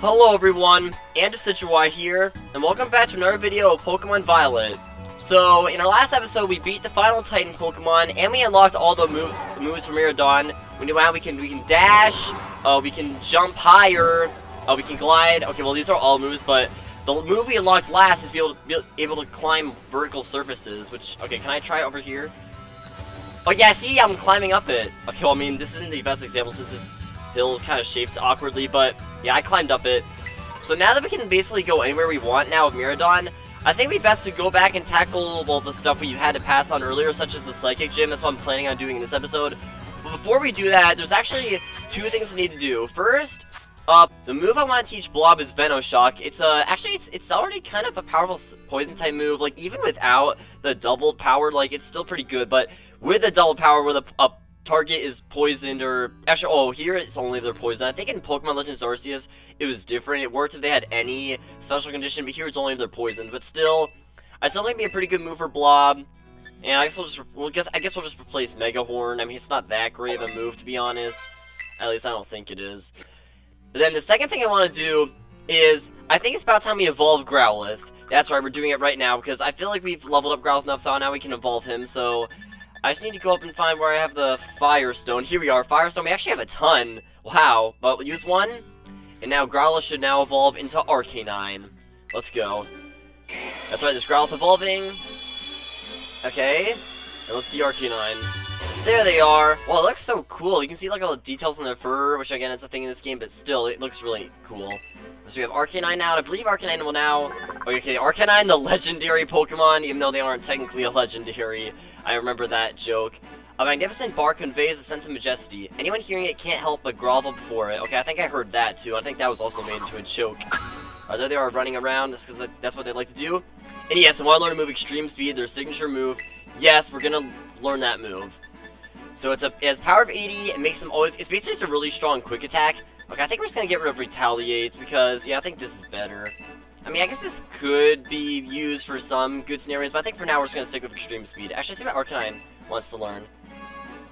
Hello everyone, AndrewSidui here, and welcome back to another video of Pokemon Violet. So, in our last episode, we beat the final Titan Pokemon, and we unlocked all the moves from Miraidon. We know how we can dash, we can jump higher, we can glide. Okay, well these are all moves, but the move we unlocked last is be able to climb vertical surfaces, which, okay, can I try over here? Oh yeah, see, I'm climbing up it. Okay, well I mean, this isn't the best example since this hill is kind of shaped awkwardly, but yeah, I climbed up it. So now that we can basically go anywhere we want now with Miraidon, I think we best to go back and tackle all the stuff we had to pass on earlier, such as the Psychic Gym. That's what I'm planning on doing in this episode. But before we do that, there's actually two things I need to do. First, the move I want to teach Blob is Venoshock. It's actually it's already kind of a powerful poison type move. Like even without the double power, like it's still pretty good. But with the double power, with a target is poisoned, or actually, oh, here it's only they're poisoned. I think in Pokemon Legends Arceus it was different. It worked if they had any special condition, but here it's only if they're poisoned. But still, I still think it'd be a pretty good move for Blob. And I guess we'll just replace Mega Horn. I mean, it's not that great of a move to be honest. At least I don't think it is. But then the second thing I want to do is I think it's about time we evolve Growlithe. That's right, we're doing it right now because I feel like we've leveled up Growlithe enough, so now we can evolve him. So I just need to go up and find where I have the Firestone. Here we are, Firestone. We actually have a ton. Wow. But we'll use one. And now Growlithe should now evolve into Arcanine. Let's go. That's right, this Growlithe evolving. Okay. And let's see Arcanine. There they are. Wow, it looks so cool. You can see like all the details on their fur, which again, it's a thing in this game, but still, it looks really cool. So we have Arcanine now, and I believe Arcanine will now... Okay, Arcanine, the legendary Pokemon, even though they aren't technically a legendary. I remember that joke. A magnificent bark conveys a sense of majesty. Anyone hearing it can't help but grovel before it. Okay, I think I heard that, too. I think that was also made into a joke. There they are running around, that's because that's what they like to do. And yes, I want to learn to move Extreme Speed, their signature move. Yes, we're going to learn that move. So it has power of 80, it makes them always... It's basically just a really strong quick attack. Okay, I think we're just gonna get rid of Retaliates because, yeah, I think this is better. I mean, I guess this could be used for some good scenarios, but I think for now we're just gonna stick with Extreme Speed. Actually, see what Arcanine wants to learn.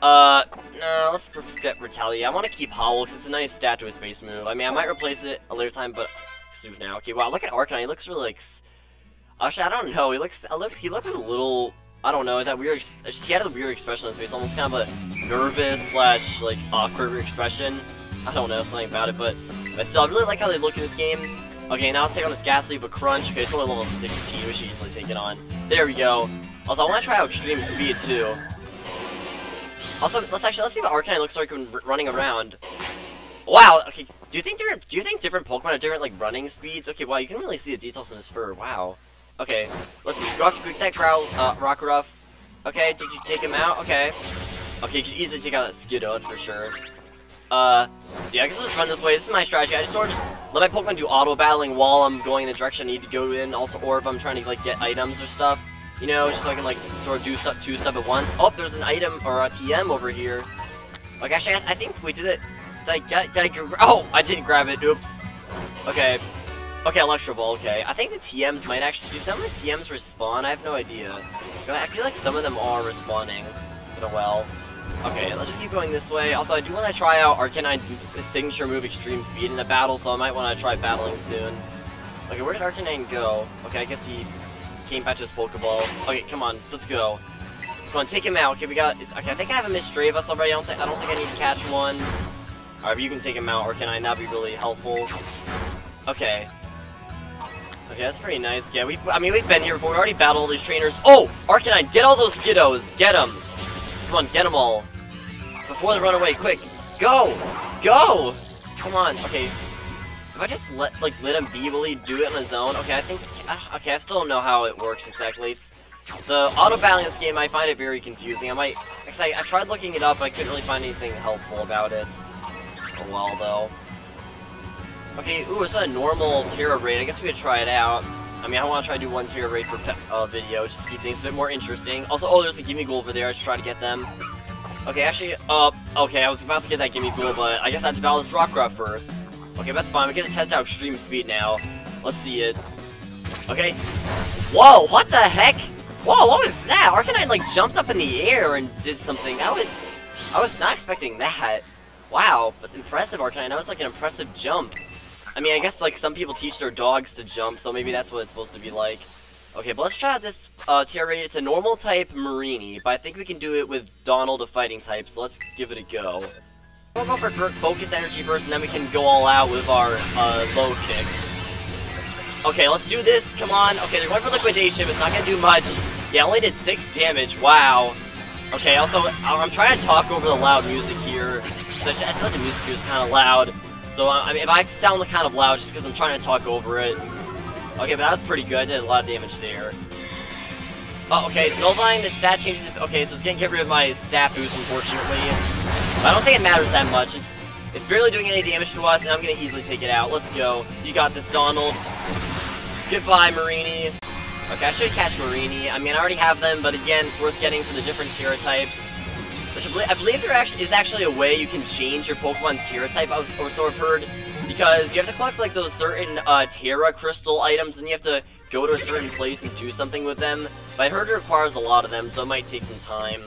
No, let's forget Retaliate. I want to keep Howl because it's a nice stat to his base move. I mean, I might replace it a later time, but soon now. Okay, wow, look at Arcanine. He looks really like... Actually, I don't know. He looks a little... I don't know, that weird... He had a weird expression on his face, almost kind of a nervous / like, awkward expression. I don't know something about it, but still, I really like how they look in this game. Okay, now let's take on this Ghastly with Crunch. Okay, it's only level 16, we should easily take it on. There we go. Also, I want to try out Extreme Speed, too. Also, let's see what Arcanine looks like when running around. Wow, okay, do you think different Pokemon have different, like, running speeds? Okay, wow, you can really see the details in his fur, wow. Okay, let's see, Rock that Growl, Rockruff. Okay, did you take him out? Okay. Okay, you can easily take out that Skiddo, that's for sure. So yeah, I guess we'll just run this way. This is my strategy. I just sort of let my Pokemon do auto-battling while I'm going in the direction I need to go in, also, or if I'm trying to, like, get items or stuff, you know, just so I can, like, sort of do stuff, two stuff at once. Oh, there's an item, or a TM over here. Like, actually, I think we did it. Oh, I didn't grab it. Oops. Okay. Okay, Ultra Ball, okay. I think the TMs might actually, do some of the TMs respawn? I have no idea. I feel like some of them are respawning in a well. Okay, let's just keep going this way. Also, I do want to try out Arcanine's signature move, Extreme Speed, in the battle, so I might want to try battling soon. Okay, where did Arcanine go? Okay, I guess he came back to his Pokeball. Okay, come on, let's go. Come on, take him out. Okay, we got... Okay, I think I have a Misdreavus already. I don't think I need to catch one. Alright, but you can take him out, Arcanine. That'd be really helpful. Okay. Okay, that's pretty nice. Yeah, we've been here before. We already battled all these trainers. Oh! Arcanine, get all those Skiddos! Get them! Come on, get them all. Before they run away, quick. Go! Go! Come on, okay. If I just let him feebly do it on his own, okay, I think, okay, I still don't know how it works exactly. It's, the auto-battling in this game, I find it very confusing. I tried looking it up, but I couldn't really find anything helpful about it. Oh well, though. Okay, ooh, it's a normal Terra Raid. I guess we could try it out. I mean, I want to try to do one Terra Raid per video, just to keep things a bit more interesting. Also, oh, there's the Gimmighoul over there. I should try to get them. Okay, actually, okay, I was about to get that Gimmighoul, but I guess I have to battle this Rockruff first. Okay, that's fine. We get to test out Extreme Speed now. Let's see it. Okay. Whoa, what the heck? Whoa, what was that? Arcanine, like, jumped up in the air and did something. I was not expecting that. Wow, but impressive, Arcanine. That was, like, an impressive jump. I mean, I guess, like, some people teach their dogs to jump, so maybe that's what it's supposed to be like. Okay, but let's try out this tier raid. It's a normal type Marini, but I think we can do it with Donald, a fighting type, so let's give it a go. We'll go for focus energy first, and then we can go all out with our low kicks. Okay, let's do this. Come on. Okay, they're going for liquidation. It's not going to do much. Yeah, only did 6 damage. Wow. Okay, also, I'm trying to talk over the loud music here. So I just thought the music here was kind of loud. So, I mean, if I sound kind of loud, just because I'm trying to talk over it. Okay, but that was pretty good. I did a lot of damage there. Oh, okay, so nullifying the stat changes. Okay, so it's going to get rid of my stat boost, unfortunately. But I don't think it matters that much. It's barely doing any damage to us, and I'm going to easily take it out. Let's go. You got this, Donald. Goodbye, Marini. Okay, I should catch Marini. I mean, I already have them, but again, it's worth getting for the different Tera types. Which I believe there is actually a way you can change your Pokemon's Tera type, or so I've heard. Because you have to collect, like, those certain Tera crystal items, and you have to go to a certain place and do something with them. But I heard it requires a lot of them, so it might take some time.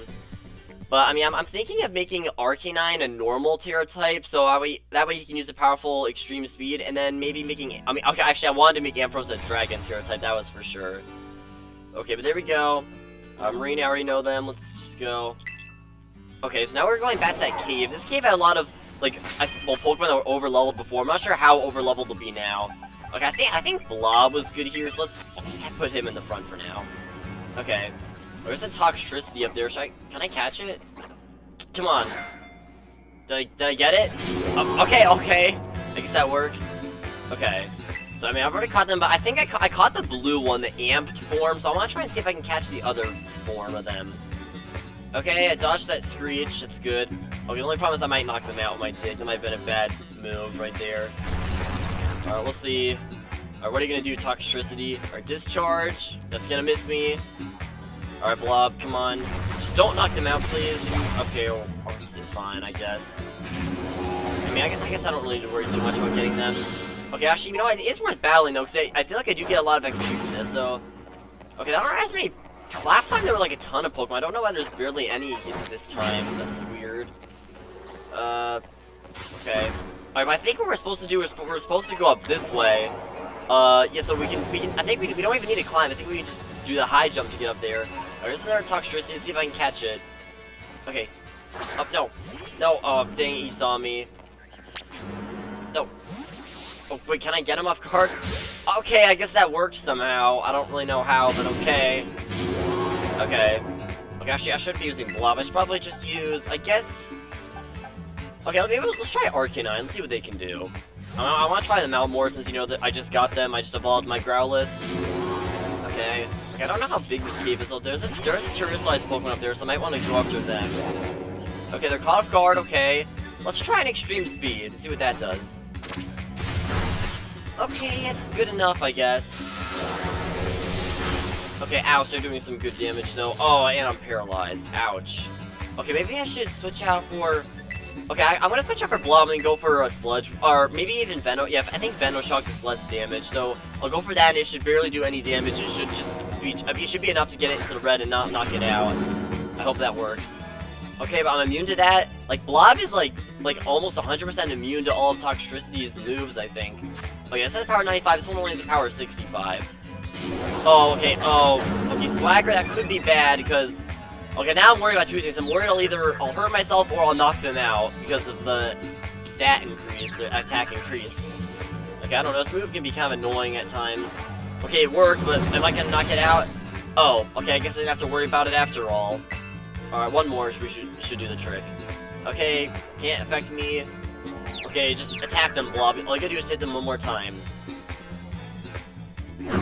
But, I mean, I'm thinking of making Arcanine a normal Tera type, so that way he can use a powerful Extreme Speed, and then maybe making... I mean, okay, actually, I wanted to make Ampharos a Dragon Tera type, that was for sure. Okay, but there we go. Marina, I already know them, let's just go. Okay, so now we're going back to that cave. This cave had a lot of, like, Pokemon that were overleveled before. I'm not sure how overleveled they'll be now. Okay, I think Blob was good here, so let's put him in the front for now. Okay. There's a Toxtricity up there. Can I catch it? Come on. Did I get it? Oh, okay. I guess that works. Okay. So, I mean, I've already caught them, but I think I caught the blue one, the amped form, so I want to try and see if I can catch the other form of them. Okay, I dodged that Screech. That's good. Oh, the only problem is I might knock them out with my dig. That might have been a bad move right there. Alright, we'll see. Alright, what are you going to do, Toxtricity? Alright, Discharge. That's going to miss me. Alright, Blob, come on. Just don't knock them out, please. Okay, well, this is fine, I guess. I mean, I guess I don't really need to worry too much about getting them. Okay, actually, you know what? It is worth battling, though, because I feel like I do get a lot of XP from this, so... Okay, that reminds me... Last time there were, like, a ton of Pokemon. I don't know why there's barely any this time. That's weird. Okay. Alright, but I think what we're supposed to do is we're supposed to go up this way. Yeah, so we can I think we don't even need to climb. I think we can just do the high jump to get up there. Alright, there's another Toxtricity. See if I can catch it. Okay. Up, no. No, oh, dang it, he saw me. No. Oh, wait, can I get him off guard? Okay, I guess that worked somehow. I don't really know how, but okay. Okay. Okay, actually, I should be using Blob. I should probably just use, I guess... Okay, maybe let's try Arcanine. Let's see what they can do. I want to try them out more since, you know, that I just got them. I just evolved my Growlithe. Okay. Okay, I don't know how big this cave is. There's a Tyr-sized Pokemon up there, so I might want to go after them. Okay, they're caught off guard. Okay. Let's try an Extreme Speed and see what that does. Okay, it's good enough, I guess. Okay, ouch. They're doing some good damage, though. Oh, and I'm paralyzed. Ouch. Okay, maybe I should switch out for... Okay, I'm gonna switch out for Blob and go for a Sludge, or maybe even Venoshock. Yeah, I think Venoshock is less damage, so I'll go for that, and it should barely do any damage. It should just be, I mean, it should be enough to get it into the red and not knock it out. I hope that works. Okay, but I'm immune to that. Like, Blob is, like almost 100% immune to all of Toxtricity's moves, I think. Okay, this has power 95, this one only has a power 65. Oh, okay, okay, Swagger, that could be bad, because... Okay, now I'm worried about two things. I'm worried I'll hurt myself or I'll knock them out because of the stat increase, the attack increase. Okay, I don't know. This move can be kind of annoying at times. Okay, it worked, but am I gonna knock it out? Oh, okay. I guess I didn't have to worry about it after all. All right, one more. We should do the trick. Okay, can't affect me. Okay, just attack them, Blob. All I gotta do is hit them one more time.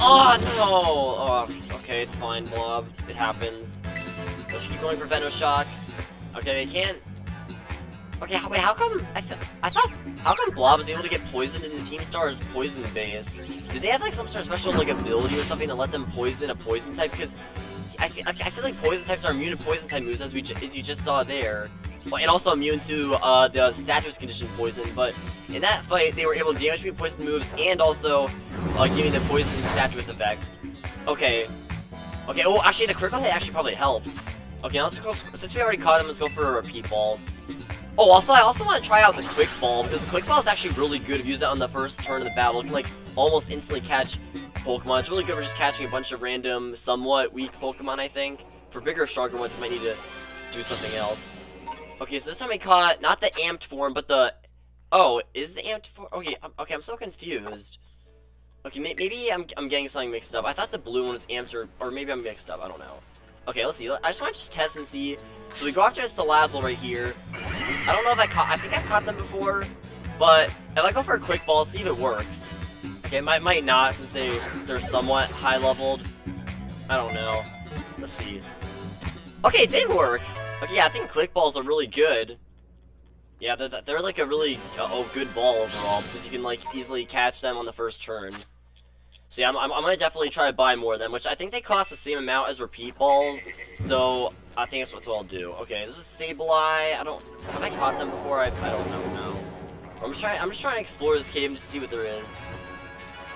Oh no! Oh, okay, it's fine, Blob. It happens. Let's keep going for Venoshock. Okay, they can't... Okay, wait, how come... I thought... How come Blob was able to get poisoned in Team Star's poison base? Did they have, like, some sort of special, like, ability or something to let them poison a poison type? Because I feel like poison types are immune to poison type moves, as you just saw there. And also immune to the Statue's condition poison, but in that fight, they were able to damage me with poison moves and also give me the poison Statue's effect. Okay. Okay, oh, actually, the critical hit actually probably helped. Okay, now since we already caught him, let's go for a repeat ball. Oh, also, I also want to try out the Quick Ball, because the Quick Ball is actually really good if you use it on the first turn of the battle. It can, like, almost instantly catch Pokemon. It's really good for just catching a bunch of random, somewhat weak Pokemon, I think. For bigger, stronger ones, you might need to do something else. Okay, so this time I caught, not the amped form, but the... Oh, is the amped form... Okay, I'm so confused. Okay, maybe I'm getting something mixed up. I thought the blue one was amped, or maybe I'm mixed up, I don't know. Okay, let's see. I just want to test and see. So we go after a Salazzle right here. I don't know if I caught... I think I've caught them before, but if I go for a Quick Ball, see if it works. Okay, might not, since they're somewhat high-leveled. I don't know. Let's see. Okay, it did work! Okay, yeah, I think Quick Balls are really good. Yeah, they're like a really good ball overall, because you can, like, easily catch them on the first turn. So yeah, I'm gonna definitely try to buy more of them, which I think they cost the same amount as repeat balls, so I think that's what I'll do. Okay, this is Sableye. Have I caught them before? I don't know, no. I'm just trying to explore this cave to see what there is.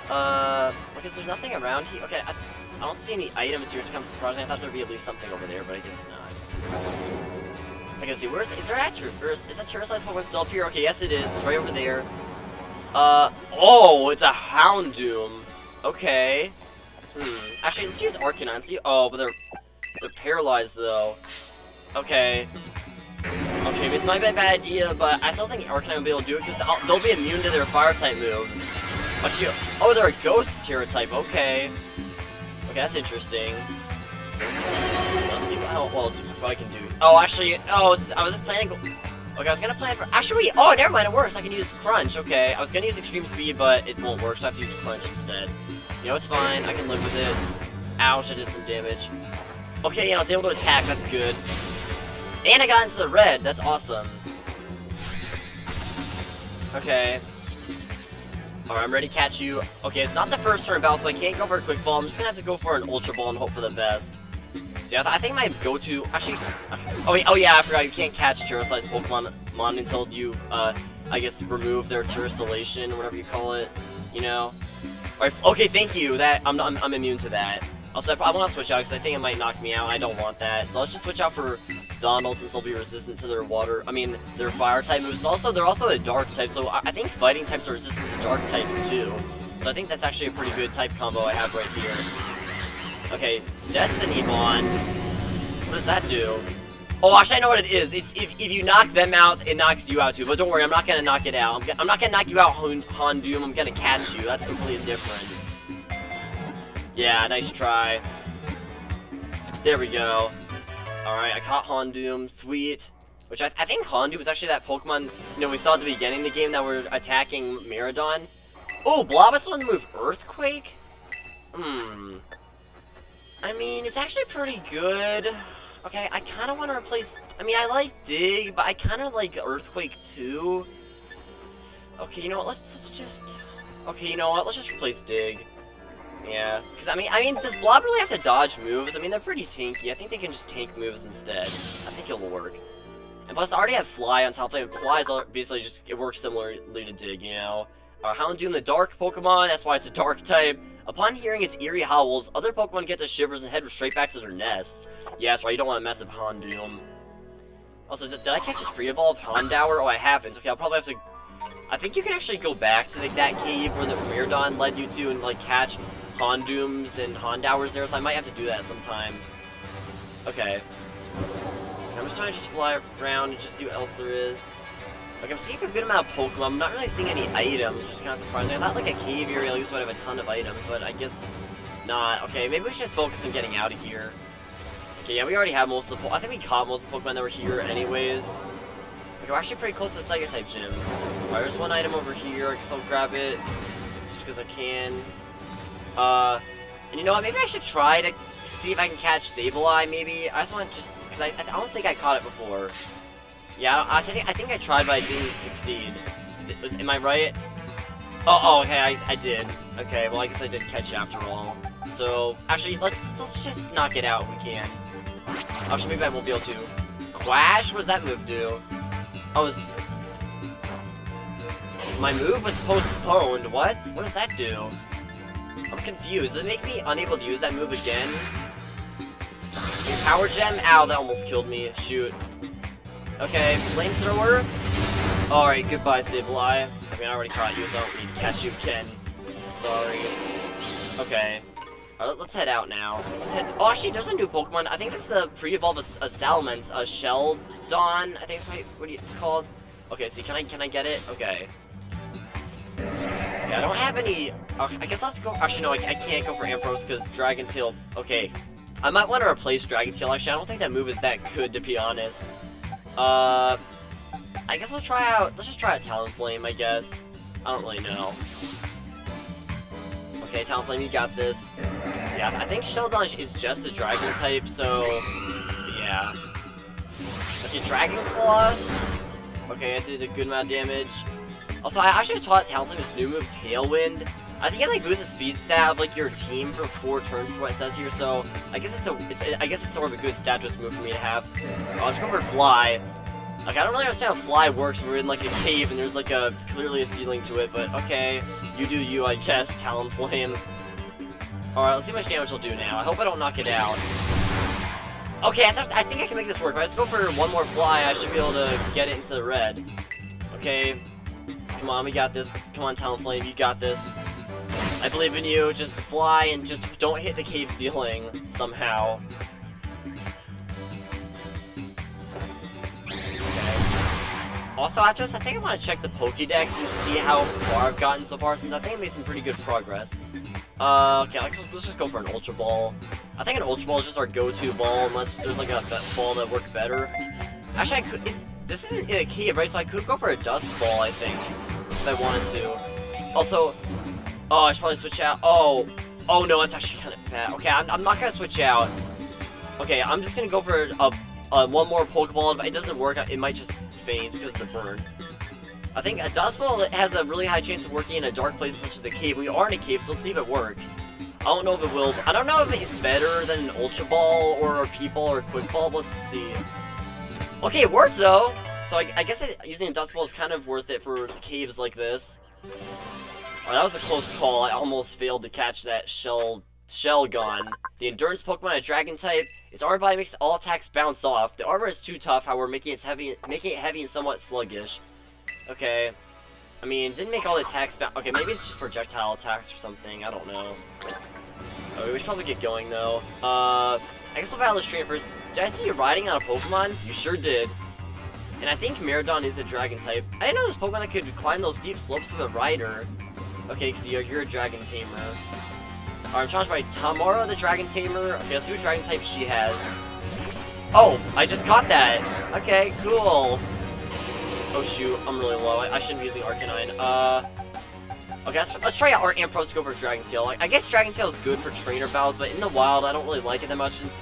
Okay, so there's nothing around here. Okay, I don't see any items here, which comes surprising. I thought there'd be at least something over there, but I guess not. I can see, is there actually, is that Terrorsize Pokemon still up here? Okay, yes it is, it's right over there. Oh, it's a Houndoom. Okay. Actually, let's use Arcanine. See, oh, but they're paralyzed though. Okay. Okay, it's not a bad idea, but I still think Arcanine will be able to do it because they'll be immune to their Fire type moves. But you, oh, they're a Ghost Terror type. Okay. Okay, that's interesting. Let's see what I can do. Oh, actually, I was just planning. Okay, I was gonna plan for. Actually, wait, oh, never mind, it works. I can use Crunch. Okay, I was gonna use Extreme Speed, but it won't work, so I have to use Crunch instead. You know, it's fine. I can live with it. Ouch, I did some damage. Okay, yeah, I was able to attack. That's good. And I got into the red. That's awesome. Okay. Alright, I'm ready to catch you. Okay, it's not the first turn battle, so I can't go for a Quick Ball. I'm just gonna have to go for an Ultra Ball and hope for the best. See, I think my go-to... Actually... Oh yeah, I forgot, you can't catch Terror-sized Pokemon until you, I guess, remove their Terrorstallation, whatever you call it, you know? Alright, okay, thank you, that... I'm immune to that. Also, I want to switch out, because I think it might knock me out, I don't want that. So let's just switch out for Donald, since they'll be resistant to their water... I mean, their Fire-type moves, and also, they're also a Dark-type, so I think Fighting types are resistant to Dark-types, too. So I think that's actually a pretty good type combo I have right here. Okay, Destiny Bond. What does that do? Oh, actually, I know what it is. It's if you knock them out, it knocks you out too. But don't worry, I'm not gonna knock it out. I'm not gonna knock you out, Houndoom. I'm gonna catch you. That's completely different. Yeah, nice try. There we go. All right, I caught Houndoom. Sweet. Which I think Houndoom was actually that Pokemon. You know, we saw at the beginning of the game that we're attacking Miraidon. Oh, Blob is on the move Earthquake. I mean, it's actually pretty good. Okay, I kind of want to replace... I mean, I like Dig, but I kind of like Earthquake too. Okay, you know what? Let's just... Okay, you know what? Let's just replace Dig. Yeah. Because, I mean, does Blob really have to dodge moves? I mean, they're pretty tanky. I think they can just tank moves instead. I think it'll work. And plus, I already have Fly on top of it. Fly is basically just... It works similarly to Dig, you know? Houndoom, the Dark Pokemon. That's why it's a Dark type. Upon hearing its eerie howls, other Pokemon get the shivers and head straight back to their nests. Yeah, that's right, you don't want to mess with Houndoom. Also, did I catch his pre-evolve Houndour? Oh, I haven't. Okay, I'll probably have to... I think you can actually go back to that cave where the Miraidon led you to and, like, catch Houndooms and Houndours there, so I might have to do that sometime. Okay. I'm just trying to just fly around and just see what else there is. Like, I'm seeing a good amount of Pokemon. I'm not really seeing any items, which is kind of surprising. I thought, like, a cave area at least would have a ton of items, but I guess not. Okay, maybe we should just focus on getting out of here. Okay, yeah, we already have most of the Pokemon. I think we caught most of the Pokemon that were here anyways. Okay, we're actually pretty close to the Psychic-type gym. Alright, there's one item over here. I guess I'll grab it just because I can. And you know what? Maybe I should try to see if I can catch Sableye, maybe. I just want to just... Because I don't think I caught it before. Yeah, I think I tried, but I didn't succeed. Am I right? Oh, okay, I did. Okay, well, I guess I did catch it after all. So, actually, let's just knock it out if we can. Actually, maybe I won't be able to. Quash? What does that move do? My move was postponed. What? What does that do? I'm confused. Does it make me unable to use that move again? Power Gem? Ow, that almost killed me. Shoot. Okay, flamethrower. Alright, goodbye, Sableye. I mean, I already caught you, so I don't need to catch you again. Sorry. Okay. Alright, let's head out now. Let's head. Oh, actually, there's a new Pokemon. I think it's the pre-evolved Salamence, Shelgon. I think it's what it's called. Okay, see, can I get it? Okay. Yeah, I don't have any. I guess I'll have to go. Actually, no, I can't go for Ampharos because Dragon Tail. Okay. I might want to replace Dragon Tail, actually. I don't think that move is that good, to be honest. I guess we'll try out. Let's just try out Talonflame, I guess. I don't really know. Okay, Talonflame, you got this. Yeah, I think Shelgon is just a Dragon type, so yeah. Okay, Dragon Claw. Okay, I did a good amount of damage. Also, I should have taught Talonflame this new move, Tailwind. I think it like boosts the speed stat of like your team for 4 turns, is what it says here. So I guess it's sort of a good stat just move for me to have. Oh, let's go for Fly. Like, I don't really understand how Fly works. We're in like a cave and there's like a clearly a ceiling to it, but okay, you do you, I guess. Talonflame. All right, let's see how much damage he'll do now. I hope I don't knock it out. Okay, I think I can make this work. If I just go for one more Fly, I should be able to get it into the red. Okay, come on, we got this. Come on, Talonflame, you got this. I believe in you. Just fly and just don't hit the cave ceiling somehow. Okay. Also, I think I want to check the Pokédex and see how far I've gotten so far, since I think I made some pretty good progress. Okay, let's just go for an Ultra Ball. I think an Ultra Ball is just our go-to ball, unless there's like a ball that worked better. Actually, this isn't in a cave, right? So I could go for a Dusk Ball, I think, if I wanted to. Also. Oh, I should probably switch out. Oh no, that's actually kind of bad. Okay, I'm not gonna switch out. Okay, I'm just gonna go for one more Pokeball. If it doesn't work, it might just phase because of the burn. I think a Dusk Ball has a really high chance of working in a dark place such as the cave. We are in a cave, so let's see if it works. I don't know if it will. I don't know if it's better than an Ultra Ball or a Peep Ball or a Quick Ball. But let's see. Okay, it works though. So I guess using a Dusk Ball is kind of worth it for caves like this. Oh, that was a close call. I almost failed to catch that Shelgon. The Endurance Pokemon, a Dragon type. Its armor body makes all attacks bounce off. The armor is too tough, however, making it heavy and somewhat sluggish. Okay. I mean, it didn't make all the attacks bounce. Okay, maybe it's just projectile attacks or something. I don't know. Okay, we should probably get going, though. I guess we'll battle this trainer first. Did I see you riding on a Pokemon? You sure did. And I think Miraidon is a Dragon type. I didn't know this Pokemon that could climb those steep slopes with a rider. Okay, because you're a Dragon Tamer. Alright, I'm challenged by Tamara the Dragon Tamer. Okay, let's see what Dragon type she has. Oh, I just caught that! Okay, cool! Oh shoot, I'm really low. I shouldn't be using Arcanine. Okay, let's try out our Ampharos to go for Dragon Tail. Like, I guess Dragon Tail is good for trainer battles, but in the wild, I don't really like it that much, since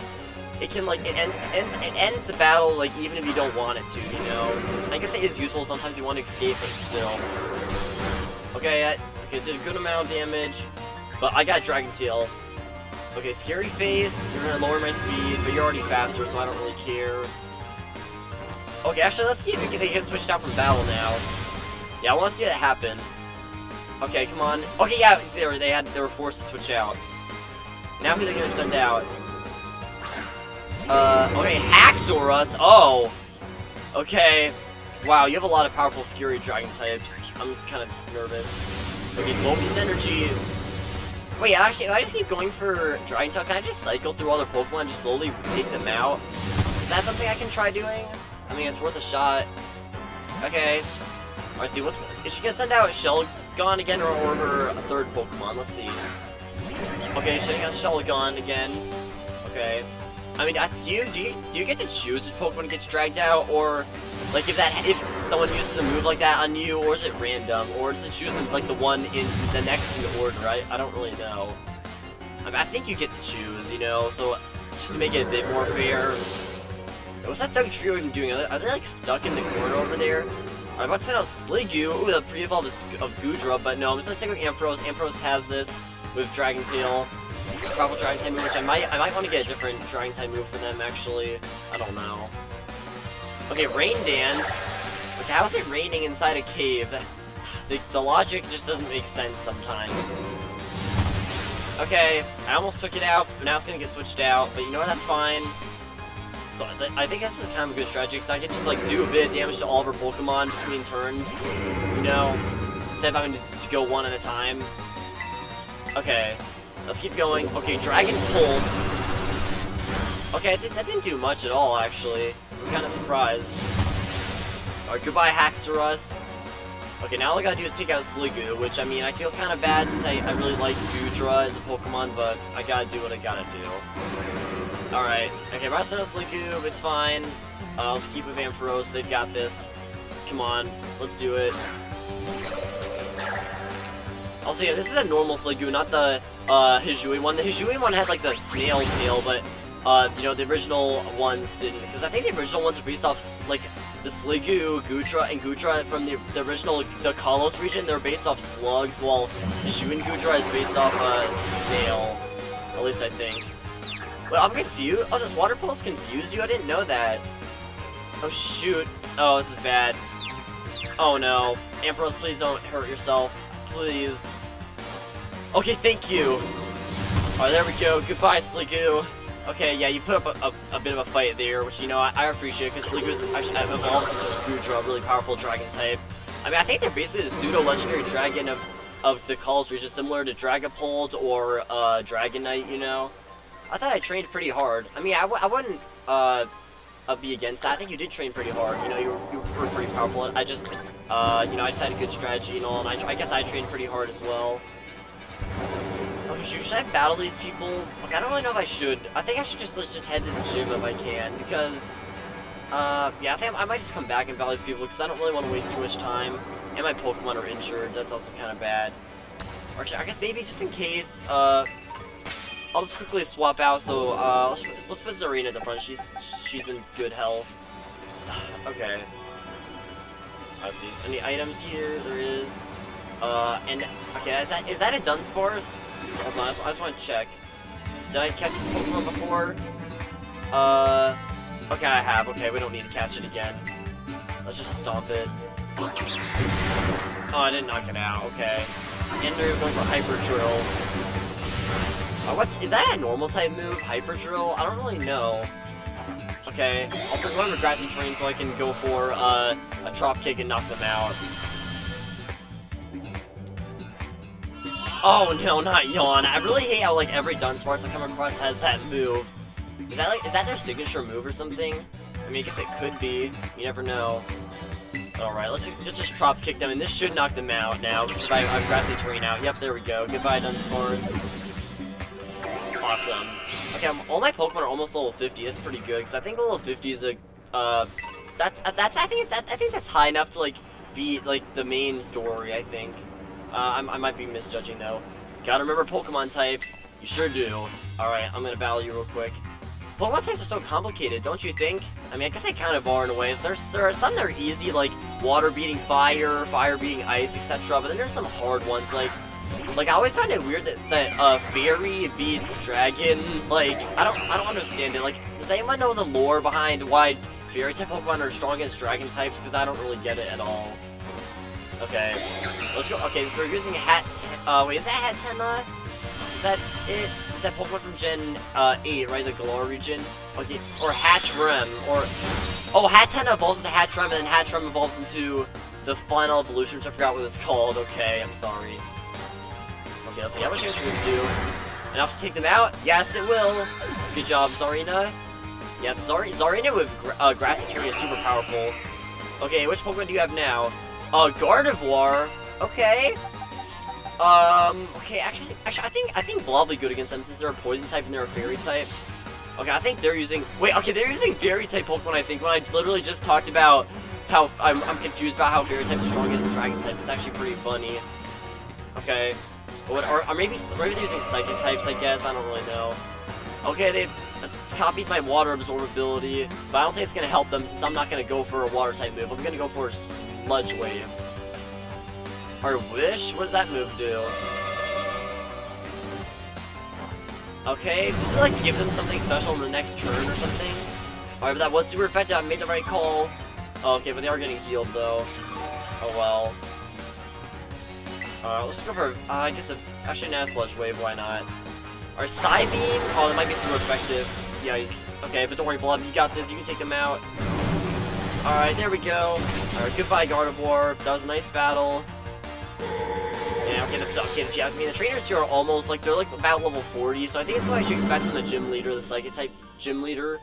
it can, like, it ends the battle, like, even if you don't want it to, you know? I guess it is useful, sometimes you want to escape, but still. Okay, it did a good amount of damage, but I got Dragon Tail. Okay, Scary Face, you're gonna lower my speed, but you're already faster, so I don't really care. Okay, actually, let's see if they get switched out from battle now. Yeah, I want to see that happen. Okay, come on. Okay, yeah, they were forced to switch out. Now who are they gonna send out? Okay, Haxorus. Oh, okay. Wow, you have a lot of powerful, scary Dragon types. I'm kind of nervous. Okay, focus energy. Wait, actually, if I just keep going for Dragon Tail, can I just cycle through all their Pokemon and just slowly take them out? Is that something I can try doing? I mean, it's worth a shot. Okay. Alright, see, is she gonna send out Shelgon again or her third Pokemon? Let's see. Okay, she got Shelgon again. Okay. I mean, do you get to choose which Pokemon gets dragged out, or like if someone uses a move like that on you, or is it random, or does it choose like the one in the next in the order? I don't really know. I mean, I think you get to choose, you know. So just to make it a bit more fair, what's that Doug Trio even doing? Are they like stuck in the corner over there? I'm about to send out Sliggoo. Ooh, the pre-evolved of Goodra, but no, I'm just gonna stick with Ampharos. Ampharos has this with Dragon Tail. Powerful Dragon type move, which I might want to get a different Dragon type move for them, actually. I don't know. Okay, Rain Dance. Like, how is it raining inside a cave? The logic just doesn't make sense sometimes. Okay, I almost took it out, but now it's gonna get switched out. But you know what? That's fine. So I think this is kind of a good strategy, because I can just like do a bit of damage to all of her Pokemon between turns, you know, instead of having to go one at a time. Okay, let's keep going. Okay, Dragon Pulse. Okay, that didn't do much at all, actually. I'm kind of surprised. Alright, goodbye Haxorus. Okay, now all I gotta do is take out Sliggoo, which, I mean, I feel kind of bad since I really like Goodra as a Pokemon, but I gotta do what I gotta do. Alright, okay, rest out Sliggoo, it's fine. Let's keep with Ampharos, they've got this. Come on, let's do it. Also, yeah, this is a normal Sliggoo, not the Hizui one. The Hizui one had, like, the snail tail, but, you know, the original ones didn't. Because I think the original ones were based off, like, the Sliggoo, Goodra, and Goodra from the original, the Kalos region, they're based off slugs, while Hizui and Goodra is based off snail. At least I think. Wait, I'm confused? Oh, does Water Pulse confuse you? I didn't know that. Oh, shoot. Oh, this is bad. Oh, no. Ampharos, please don't hurt yourself. Please. Okay, thank you. Alright, there we go. Goodbye, Sliggoo. Okay, yeah, you put up a bit of a fight there, which, you know, I appreciate, because Sliggoo's actually evolved into Goodra, a really powerful dragon type. I mean, I think they're basically the pseudo-legendary dragon of the Kalos region, similar to Dragapult or Dragonite, you know? I thought I trained pretty hard. I mean, I wouldn't be against that. I think you did train pretty hard, you know, you were pretty powerful. I just, you know, I just had a good strategy and all, and I guess I trained pretty hard as well. Okay, should I battle these people? Okay, I don't really know if I should. I think I should let's just head to the gym if I can, because, yeah, I think I might just come back and battle these people, because I don't really want to waste too much time, and my Pokemon are injured, that's also kind of bad. Or actually, I guess maybe just in case, I'll just quickly swap out, so, let's put Zarina at the front, she's in good health. Okay. I see any items here, there is, and, okay, is that a Dunsparce? Hold on, I just want to check. Did I catch this Pokemon before? Okay, I have. Okay, we don't need to catch it again. Let's just stomp it. Oh, I didn't knock it out. Okay. And they're going for Hyper Drill. Is that a normal type move? Hyper Drill? I don't really know. Okay. Also, I'm going for Grassy Terrain so I can go for a Drop Kick and knock them out. Oh no, not Yawn. I really hate how like every Dunsparce I come across has that move. Is that their signature move or something? I mean, I guess it could be. You never know. Alright, let's just drop kick them, and this should knock them out now, because if I Grassy Terrain out. Yep, there we go. Goodbye, Dunsparce. Awesome. Okay, all my Pokemon are almost level 50. That's pretty good, because I think level 50 is a I think that's high enough to like be like the main story, I think. I might be misjudging, though. Gotta remember Pokemon types. You sure do. Alright, I'm gonna battle you real quick. Pokemon types are so complicated, don't you think? I mean, I guess they kind of are in a way. There are some that are easy, like water beating fire, fire beating ice, etc. But then there's some hard ones, like I always find it weird that fairy beats dragon. Like, I don't understand it. Like, does anyone know the lore behind why fairy type Pokemon are strong against dragon types? Because I don't really get it at all. Okay, let's go. Okay, so we're using Hat. Wait, is that Hatena? Is that it? Is that Pokemon from Gen 8, right? The Galar region? Okay, or Hatchrem, or. Oh, Hatena evolves into Hatchrem, and then Hatchrem evolves into the final evolution, which I forgot what it's called. Okay, I'm sorry. Okay, let's see how much damage this do. Enough to take them out? Yes, it will. Good job, Zarina. Yeah, Zarina with Grassy Terrain is super powerful. Okay, which Pokemon do you have now? Gardevoir. Okay. Okay. Actually, I think Blob will be good against them since they're a Poison type and they're a Fairy type. Okay, I think they're using. Wait, okay, they're using Fairy type Pokemon. I think when I literally just talked about how I'm confused about how Fairy type is strong against Dragon types. It's actually pretty funny. Okay. Or maybe they're using Psychic types. I guess I don't really know. Okay, they copied my Water absorbability, but I don't think it's gonna help them since I'm not gonna go for a Water type move. I'm gonna go for. Sludge Wave. Or Wish? What does that move do? Okay, does it like give them something special in the next turn or something? Alright, but that was super effective, I made the right call. Oh, okay, but they are getting healed though. Oh well. Alright, let's go for, I guess, actually now Sludge Wave, why not? Or Psybeam? Oh, that might be super effective. Yikes. Okay, but don't worry, Blob, you got this, you can take them out. Alright, there we go. Alright, goodbye, Gardevoir. That was a nice battle. Yeah, okay, if you have me, the trainers here are almost, like, they're, like, about level 40, so I think it's what I should expect from the gym leader, the Psychic-type gym leader.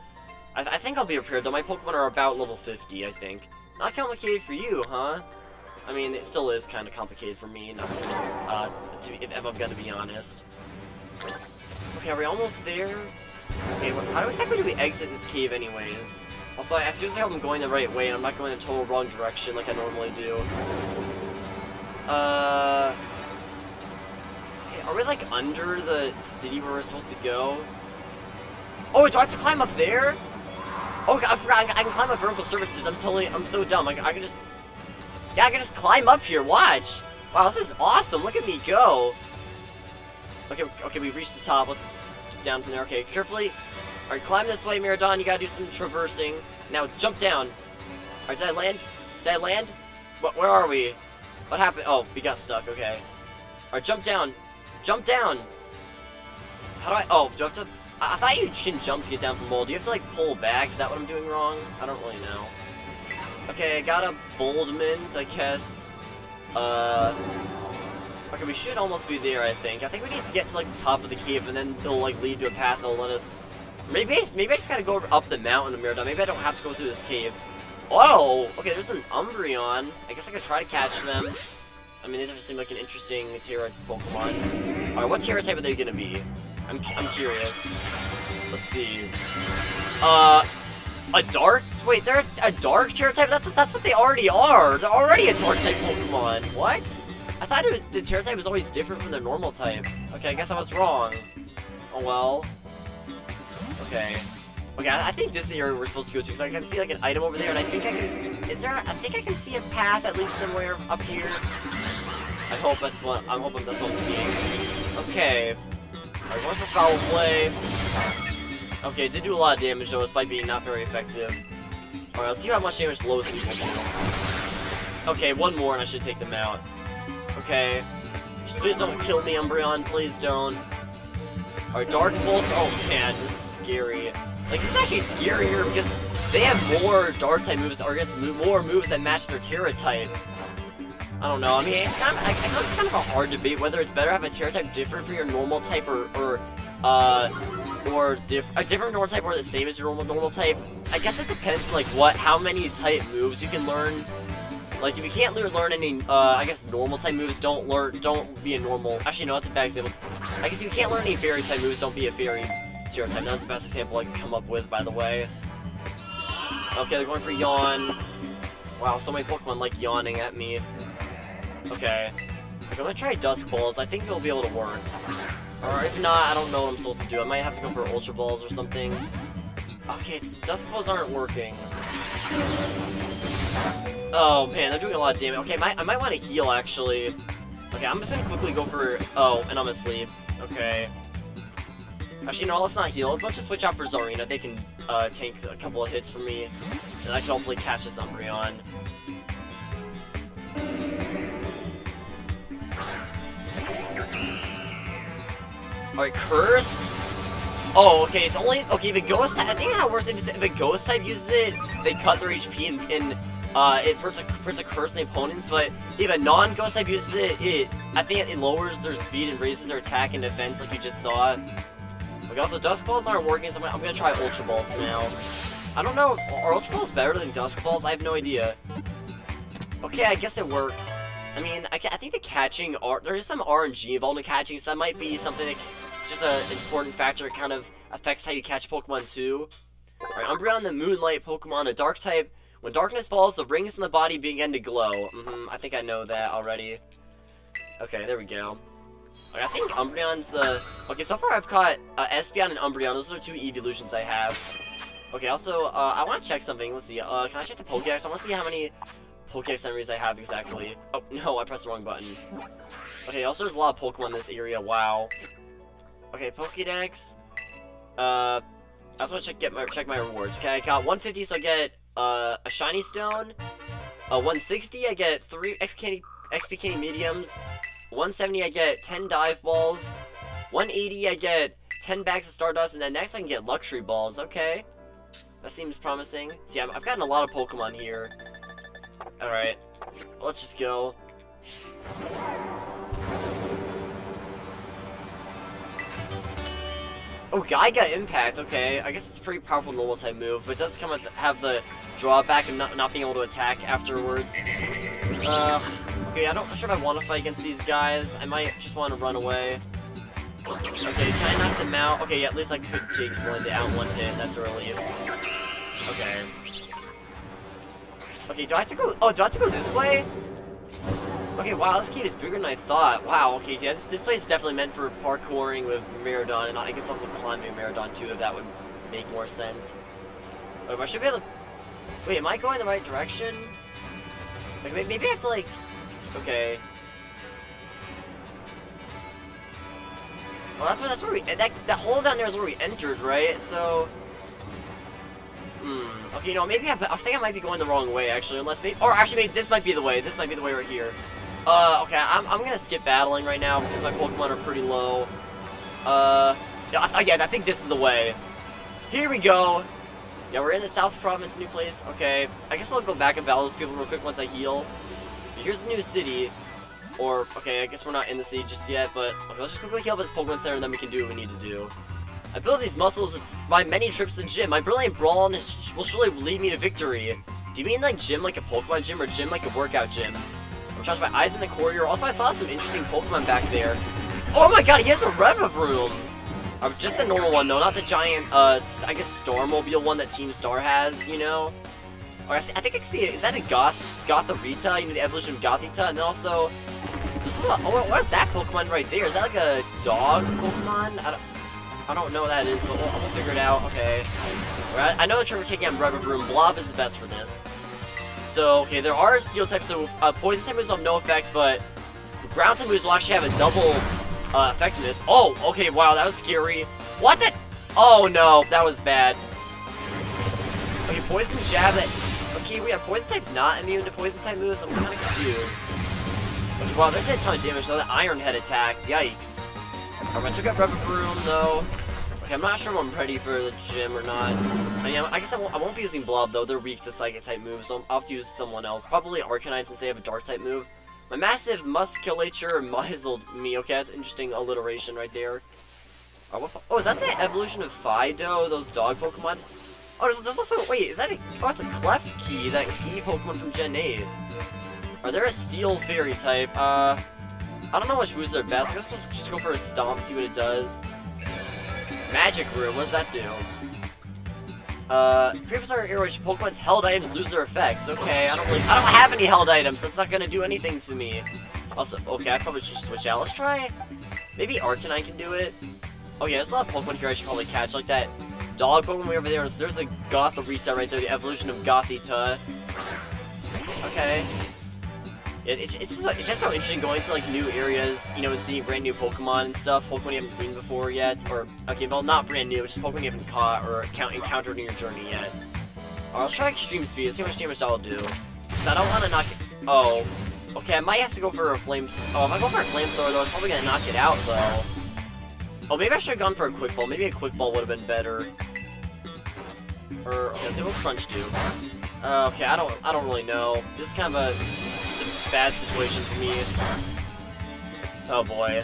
I think I'll be prepared, though. My Pokemon are about level 50, I think. Not complicated for you, huh? I mean, it still is kind of complicated for me, not to, if I'm gonna be honest. Okay, are we almost there? Okay, how exactly do we exit this cave anyways? Also, I seriously hope I'm going the right way and I'm not going in the total wrong direction like I normally do. Are we, like, under the city where we're supposed to go? Oh, do I have to climb up there? Oh, I forgot, I can climb up vertical surfaces. I'm so dumb, I can just... Yeah, I can just climb up here, watch! Wow, this is awesome, look at me go! Okay, we've reached the top, let's get down from there, okay, carefully. Alright, climb this way, Miraidon, you gotta do some traversing. Now, jump down! Alright, did I land? Where are we? What happened? Oh, we got stuck, okay. Alright, jump down! Jump down! How do I- oh, do I have to- I thought you can jump to get down from Bowl. Do you have to, like, pull back? Is that what I'm doing wrong? I don't really know. Okay, I got a Boldment, I guess. Okay, we should almost be there, I think. I think we need to get to, like, the top of the cave, and then it'll, like, lead to a path that'll let us... Maybe I just gotta go up the mountain, Miraidon. Maybe I don't have to go through this cave. Oh! Okay, there's an Umbreon. I guess I could try to catch them. I mean, these have seem like an interesting Terra Pokemon. Alright, what Terra type are they gonna be? I'm curious. Let's see. A dark? Wait, they're a dark Terra type? That's what they already are! They're already a dark type Pokemon! What? I thought it was, the Terra type was always different from the normal type. Okay, I guess I was wrong. Oh well. Okay. Okay, I think this is the area we're supposed to go to, because I can see, like, an item over there, and I think I can... Is there... I think I can see a path that leads somewhere up here. I hope that's what... I'm hoping that's what I'm seeing. Okay. Alright, going for foul play. Okay, it did do a lot of damage, though, despite being not very effective. Alright, let's see how much damage Lowe's people do. Okay, one more, and I should take them out. Okay. Just please don't kill me, Umbreon. Please don't. Alright, Dark Pulse. Oh, man, this is scary. Like, it's actually scarier because they have more Dark-type moves, or I guess more moves that match their Terra-type. I don't know, I mean, it's kind of, I feel like it's kind of a hard debate whether it's better to have a Terra-type different from your normal type or a different normal type or the same as your normal type. I guess it depends, like, how many type moves you can learn. Like, if you can't learn any, I guess normal-type moves, don't be a normal... Actually, no, that's a bad example. I guess if you can't learn any fairy-type moves, don't be a fairy... Zero-type. That's the best example I can come up with, by the way. Okay, they're going for Yawn. Wow, so many Pokemon like yawning at me. Okay. I'm gonna try Dusk Balls. I think they'll be able to work. Or if not, I don't know what I'm supposed to do. I might have to go for Ultra Balls or something. Okay, it's... Dusk Balls aren't working. Oh, man, they're doing a lot of damage. Okay, I might want to heal, actually. Okay, I'm just gonna quickly go for... Oh, and I'm asleep. Okay. Actually, no, let's not heal. Let's just switch out for Zarina. They can tank a couple of hits for me. And I can hopefully catch this Umbreon. Alright, Curse? Oh, okay, it's only... Okay, if a ghost type... I think how it works is if a ghost type uses it, they cut their HP and it puts a curse on the opponents, but if a non-ghost type uses it, I think it lowers their speed and raises their attack and defense like you just saw. Okay, also, Dusk Balls aren't working, so I'm gonna try Ultra Balls now. I don't know, are Ultra Balls better than Dusk Balls? I have no idea. Okay, I guess it worked. I mean, I think the catching, there is some RNG involved in catching, so that might be something that, just an important factor that kind of affects how you catch Pokemon too. Alright, Umbreon the Moonlight Pokemon, a Dark type. When darkness falls, the rings in the body begin to glow. I think I know that already. Okay, there we go. Okay, I think Umbreon's the... Okay, so far I've caught Espeon and Umbreon. Those are two evolutions I have. Okay, also, I want to check something. Let's see. Can I check the Pokédex? I want to see how many Pokédex entries I have exactly. Oh, no, I pressed the wrong button. Okay, also there's a lot of Pokemon in this area. Wow. Okay, Pokédex. I just want to check my rewards. Okay, I got 150, so I get... a shiny stone, 160 I get 3 XP candy mediums, 170 I get 10 dive balls, 180 I get 10 bags of Stardust, and then next I can get Luxury Balls. Okay. That seems promising. So yeah, I've gotten a lot of Pokemon here. Alright. Let's just go. Oh, I got Impact. Okay. I guess it's a pretty powerful normal type move, but it does come with have the drawback of not being able to attack afterwards. Okay, I'm not sure if I want to fight against these guys. I might just want to run away. Okay, can I knock them out? Okay, yeah, at least I could Jake Slide it out one hit. That's a relief. Okay. Okay, do I have to go? Oh, do I have to go this way? Okay, wow, this gate is bigger than I thought. Wow, okay, yeah, this place is definitely meant for parkouring with Miraidon, and I guess also climbing Miraidon too, if that would make more sense. Wait, I should be able to... Wait, am I going the right direction? Like, maybe I have to, like... Okay. Well, that's where we... That hole down there is where we entered, right? So... Okay, you know, maybe I think I might be going the wrong way, actually, unless maybe... Or, actually, maybe this might be the way. This might be the way right here. Okay, I'm gonna skip battling right now, because my Pokemon are pretty low. Yeah, I think this is the way. Here we go! Yeah, we're in the South Province, new place. Okay, I guess I'll go back and battle those people real quick once I heal. Here's the new city. Or, okay, I guess we're not in the city just yet, but... Okay, let's just quickly heal up this Pokemon Center, and then we can do what we need to do. I build these muscles by many trips to the gym. My brilliant brawn will surely lead me to victory. Do you mean like gym like a Pokemon gym or gym like a workout gym? I'm charged by eyes in the corridor. Also, I saw some interesting Pokemon back there. Oh my god, he has a Revivroom! Just the normal one though, not the giant, I guess Starmobile one that Team Star has, you know? Alright, I think I can see it. Is that a Gotharita? You know, the evolution of Gothita? And then also... This is what is that Pokemon right there? Is that like a dog Pokemon? I don't know what that is, but we'll figure it out. Okay. Right. I know the trick we're taking on Revivroom. Blob is the best for this. So, okay, there are steel types, so poison type moves will have no effect, but the ground type moves will actually have a double effectiveness. Oh, okay, wow, that was scary. What the? Oh, no, that was bad. Okay, poison jab. Okay, we have poison types not immune to poison type moves. I'm kind of confused. Okay, wow, that did a ton of damage, so that Iron Head attack. Yikes. I took up Revivroom though. Okay, I'm not sure if I'm ready for the gym or not. I mean, I guess I won't be using Blob though. They're weak to Psychic type moves, so I'll have to use someone else. Probably Arcanine since they have a Dark type move. My massive musculature muzzled me. Okay, that's interesting alliteration right there. Oh, is that the evolution of Fido? Those dog Pokemon? Oh, there's also wait, is that a oh, it's a Klefki, that key Pokemon from Gen 8. Are there a Steel Fairy type? I don't know which moves are best. I guess let's just go for a stomp, see what it does. Magic Room, what does that do? Creepers are here which Pokemon's held items lose their effects. Okay, I don't have any held items, that's not gonna do anything to me. Also, okay, I probably should switch out. Let's try, maybe Arcanine can do I can do it. Oh yeah, there's a lot of Pokemon here I should probably catch, like that dog Pokemon way over there. There's a Gotharita right there, the evolution of Gothita. Okay. It's just so interesting going to, like, new areas, you know, and seeing brand new Pokemon and stuff, Pokemon you haven't seen before yet, or, okay, well, not brand new, just Pokemon you haven't caught or encountered in your journey yet. Alright, let's try Extreme Speed, let's see how much damage that'll do. So I don't want to knock it, oh, okay, I might have to go for a flame, oh, if I go for a flamethrower, though, it's probably going to knock it out, though. Oh, maybe I should have gone for a Quick Ball, maybe a Quick Ball would have been better. Or, okay, let's see what Crunch do. Okay, I don't really know, this is kind of a... bad situation for me. Oh boy.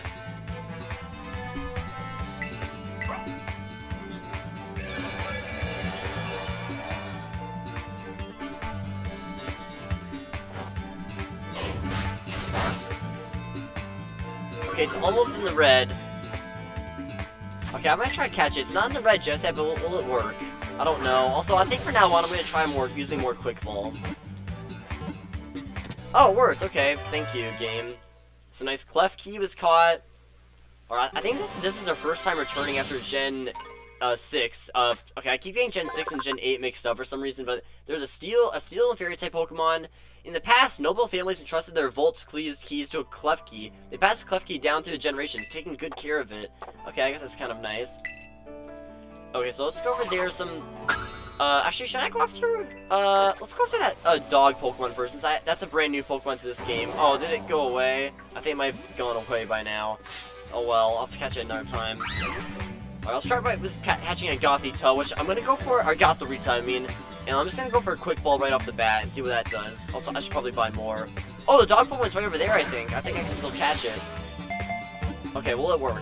Okay, it's almost in the red. Okay, I'm gonna try to catch it. It's not in the red just yet, but will it work? I don't know. Also, I think for now on I'm gonna try using more Quick Balls. Oh, it worked. Okay, thank you, game. It's a nice Klefki was caught. Alright, I think this is their first time returning after Gen 6. Okay, I keep getting Gen 6 and Gen 8 mixed up for some reason, but there's a Steel and Fairy type Pokemon. In the past, noble families entrusted their Volt's keys to a Klefki. They passed Klefki down through the generations, taking good care of it. Okay, I guess that's kind of nice. Okay, so let's go over there some... Actually, should I go after, let's go after that, dog Pokemon first, since that's a brand new Pokemon to this game. Oh, did it go away? I think it might have gone away by now. Oh well, I'll have to catch it another time. Alright, I'll start by hatching a Gothita, which I'm gonna go for, or Gothorita, I mean. And I'm just gonna go for a Quick Ball right off the bat and see what that does. Also, I should probably buy more. Oh, the Dog Pokemon's right over there, I think. I think I can still catch it. Okay, will it work?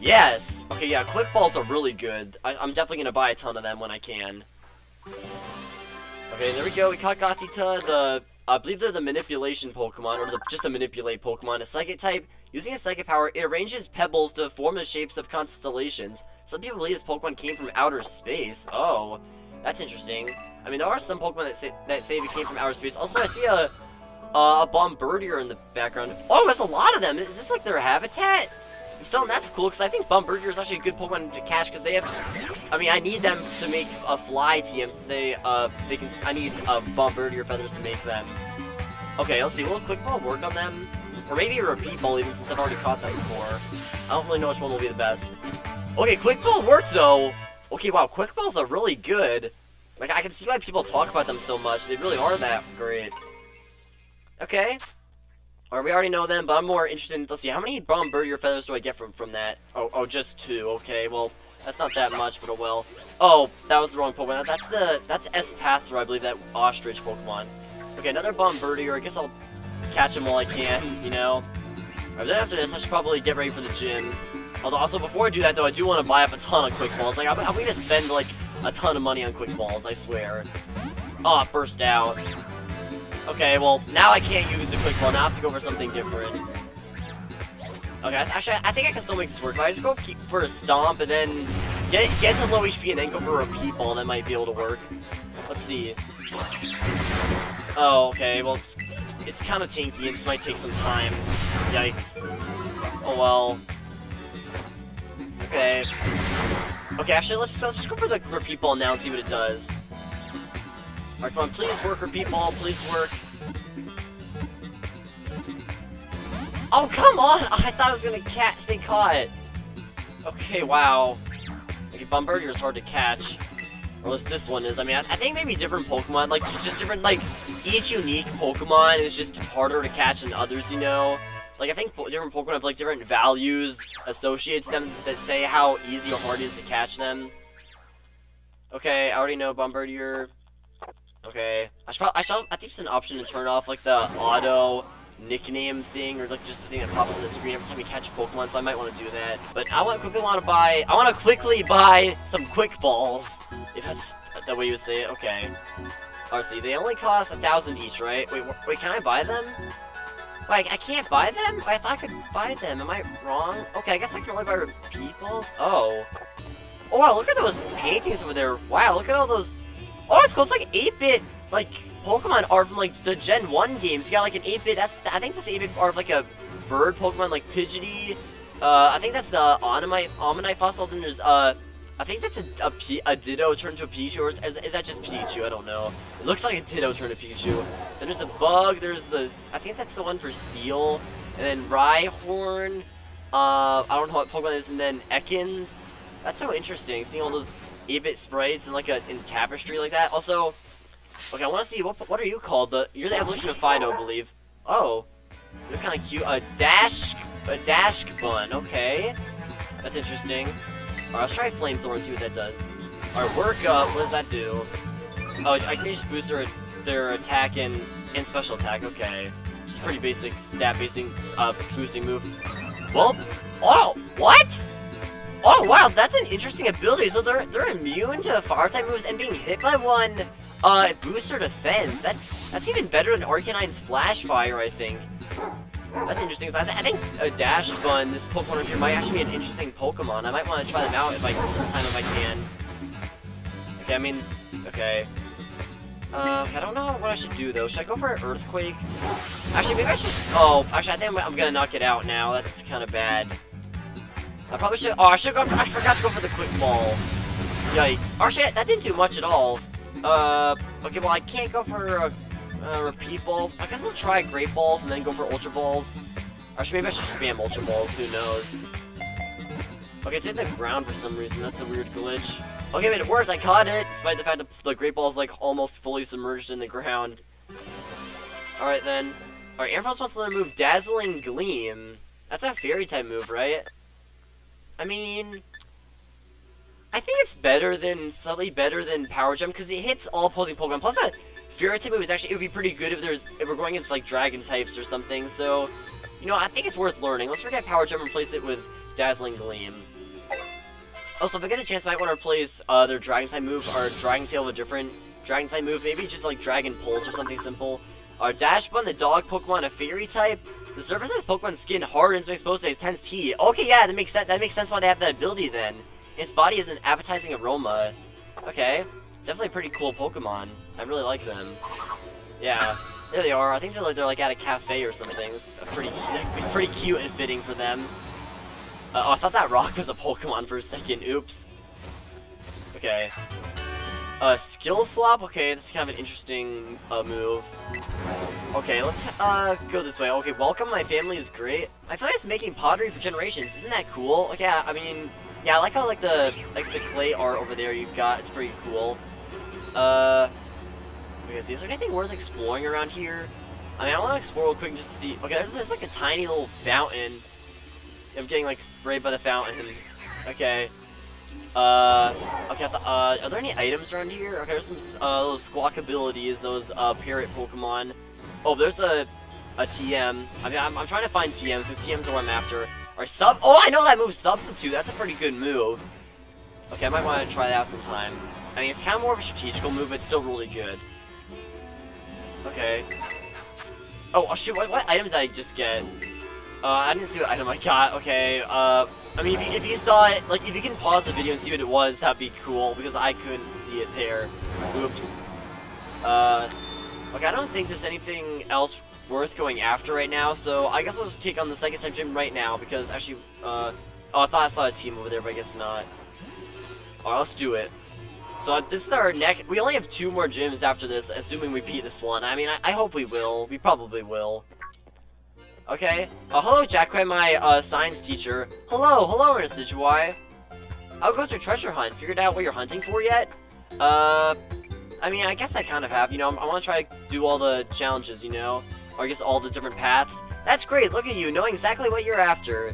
Yes! Okay, yeah, Quick Balls are really good. I'm definitely gonna buy a ton of them when I can. Okay, there we go. We caught Gothita, the... I believe they're the Manipulation Pokemon, or just the Manipulate Pokemon. A Psychic type. Using a Psychic power, it arranges pebbles to form the shapes of constellations. Some people believe this Pokemon came from outer space. Oh, that's interesting. I mean, there are some Pokemon that say they came from outer space. Also, I see a Bombardier in the background. Oh, there's a lot of them! Is this like their habitat? If so, that's cool, because I think Bombardier is actually a good Pokemon to catch, because they have... I mean, I need them to make a Fly TM, so they can... I need Bombardier feathers to make them. Okay, let's see, will a Quick Ball work on them? Or maybe a Repeat Ball, even, since I've already caught them before. I don't really know which one will be the best. Okay, Quick Ball worked, though! Okay, wow, Quick Balls are really good. Like, I can see why people talk about them so much. They really are that great. Okay. Alright, we already know them, but I'm more interested in... Let's see, how many Bombardier feathers do I get from that? Oh, just 2. Okay, well, that's not that much, but oh well. Oh, that was the wrong Pokemon. That's Espathra, I believe, that ostrich Pokemon. Okay, another Bombardier. I guess I'll catch them while I can, you know? Alright, then after this, I should probably get ready for the gym. Although, also, before I do that, though, I do want to buy up a ton of Quick Balls. Like, I'm gonna spend, like, a ton of money on Quick Balls, I swear. Oh, it burst out. Okay, well, now I can't use the Quick Ball. Now I have to go for something different. Okay, actually, I think I can still make this work. If I just go for a Stomp and then get some low HP and then go for a Repeat Ball, that might be able to work. Let's see. Oh, okay, well, it's kind of tanky. This might take some time. Yikes. Oh, well. Okay. Okay, actually, let's just go for the Repeat Ball now and see what it does. Alright, come on, please work, Repeat Ball, please work. Oh, come on! I thought I was gonna stay caught. Okay, wow. Okay, Bombardier is hard to catch. Or at least this one is. I mean, I think maybe different Pokemon, like, just different, like, each unique Pokemon is just harder to catch than others, you know? Like, I think different Pokemon have, like, different values associates them that say how easy or hard it is to catch them. Okay, I already know Bombardier. Okay, I think it's an option to turn off, like, the auto nickname thing, or, like, just the thing that pops on the screen every time you catch a Pokemon, so I might want to do that. But I want to quickly buy some Quick Balls, if that's the way you would say it. Okay. Honestly, they only cost 1,000 each, right? Wait, can I buy them? Wait, I can't buy them? I thought I could buy them. Am I wrong? Okay, I guess I can only buy Repeat Balls. Oh. Oh, wow, look at those paintings over there. Wow, look at all those... Oh, it's cool. It's like 8-bit, like, Pokemon art from, like, the Gen 1 games. You got, like, an 8-bit, I think that's 8-bit art of, like, a bird Pokemon, like, Pidgety. I think that's the Ammonite fossil. Then there's, I think that's a Ditto turned to a Pikachu, or is that just Pikachu? I don't know. It looks like a Ditto turned to Pikachu. Then there's the Bug, there's the, I think that's the one for Seal. And then Rhyhorn, I don't know what Pokemon is, and then Ekans. That's so interesting, seeing all those 8-bit sprites and like in tapestry like that. Also, okay, I want to see what are you called? You're the evolution of Fido, I believe. Oh, you're kind of cute. A dash bun. Okay, that's interesting. All right, let's try Flamethrower and see what that does. All right, work up. What does that do? Oh, I can just boost their attack and special attack. Okay, just pretty basic stat basing boosting move. Well, oh, what? Oh, wow, that's an interesting ability. So they're immune to fire-type moves and being hit by one booster defense. That's even better than Arcanine's Flash Fire, I think. That's interesting. So I think a Dash Bun, this Pokemon right here, might actually be an interesting Pokemon. I might want to try them out sometime if I can. Okay, I mean, okay. I don't know what I should do, though. Should I go for an Earthquake? Actually, maybe I should... Oh, actually, I think I'm going to knock it out now. That's kind of bad. I probably should. Oh, I forgot to go for the Quick Ball. Yikes. Oh shit, that didn't do much at all. Okay, well, I can't go for Repeat Balls. I guess I'll try Great Balls and then go for Ultra Balls. Actually, maybe I should spam Ultra Balls. Who knows? Okay, it's in the ground for some reason. That's a weird glitch. Okay, but it worked. I caught it, despite the fact that the Great Ball's like almost fully submerged in the ground. All right then. All right, Ampharos wants to learn the move Dazzling Gleam. That's a Fairy type move, right? I mean, I think it's better than, slightly better than Power Jump, because it hits all opposing Pokemon. Plus, a Fairy type move is actually, it would be pretty good if we're going against, like, Dragon types or something. So, you know, I think it's worth learning. Let's forget Power Jump and replace it with Dazzling Gleam. Also, if I get a chance, I might want to replace their Dragon type move or Dragon Tail with a different Dragon type move. Maybe just, like, Dragon Pulse or something simple. Dash Bun, the dog Pokemon, a Fairy type. The surface of this Pokemon's skin hardens when exposed to its tense heat. Okay, yeah, that makes sense. That makes sense why they have that ability then. Its body has an appetizing aroma. Okay, definitely a pretty cool Pokemon. I really like them. Yeah, there they are. I think they're like at a cafe or something. It's pretty cute and fitting for them. Oh, I thought that rock was a Pokemon for a second. Oops. Okay. Skill swap? Okay, this is kind of an interesting, move. Okay, let's, go this way. Okay, welcome, my family is great. I feel like it's making pottery for generations. Isn't that cool? Okay, I mean, yeah, I like how, like, the clay art over there you've got. It's pretty cool. Okay, so is there anything worth exploring around here? I mean, I want to explore real quick and just see. Okay, there's like, a tiny little fountain. I'm getting, like, sprayed by the fountain. Okay. Okay, are there any items around here? Okay, there's some, little squawk abilities, those, parrot Pokemon. Oh, there's a TM. I mean, I'm trying to find TMs, because TMs are what I'm after. Oh, I know that move, Substitute, that's a pretty good move. Okay, I might want to try that out sometime. I mean, it's kind of more of a strategical move, but it's still really good. Okay. Oh, shoot, what item did I just get? I didn't see what item I got, okay, I mean, if you saw it, like, if you can pause the video and see what it was, that'd be cool, because I couldn't see it there. Oops. Okay, I don't think there's anything else worth going after right now, so I guess I'll just take on the second type gym right now, because actually, oh, I thought I saw a team over there, but I guess not. Alright, let's do it. So, this is our next, we only have 2 more gyms after this, assuming we beat this one. I mean, I hope we will. We probably will. Okay. Hello, Jackway, my, science teacher. Hello, Ernest Sidgewai. How goes your treasure hunt? Figured out what you're hunting for yet? I mean, I guess I kind of have, you know, I want to try to do all the challenges, you know? Or I guess all the different paths. That's great, look at you, knowing exactly what you're after.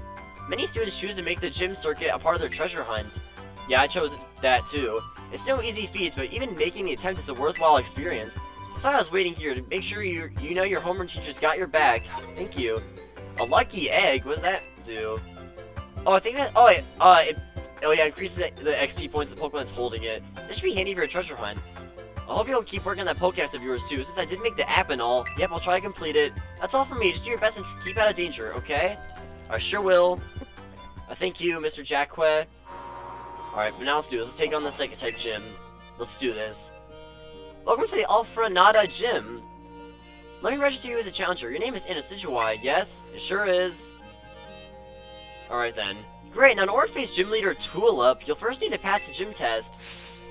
Many students choose to make the gym circuit a part of their treasure hunt. Yeah, I chose that too. It's no easy feat, but even making the attempt is a worthwhile experience. So I was waiting here to make sure you know your homeroom teacher's got your back. Thank you. A lucky egg? What does that do? Oh, I think that. Oh, yeah, increases the XP points of the Pokemon that's holding it. This should be handy for a treasure hunt. I hope you'll keep working on that Pokédex of yours too, since I did make the app and all. Yep, I'll try to complete it. That's all for me. Just do your best and keep out of danger, okay? I sure will. Thank you, Mr. Jackway. Alright, but now let's do this. Let's take on the second type gym. Let's do this. Welcome to the Alfranada Gym. Let me register you as a challenger. Your name is Inasidjawai, yes? It sure is. Alright then. Great, now in order to face Gym Leader Tulip, you'll first need to pass the gym test.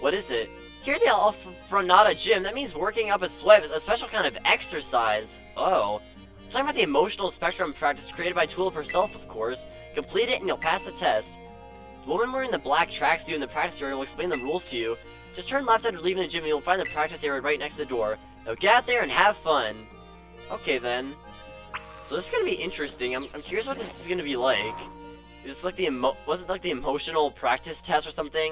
What is it? Here at the Alfranada Gym, that means working up a sweat, a special kind of exercise. Oh. I'm talking about the emotional spectrum practice created by Tulip herself, of course. Complete it and you'll pass the test. The woman wearing the black tracksuit in the practice area will explain the rules to you. Just turn left after leaving the gym and you'll find the practice area right next to the door. Now get out there and have fun! Okay then. So this is gonna be interesting. I'm curious what this is gonna be like. It's like was it like the emotional practice test or something?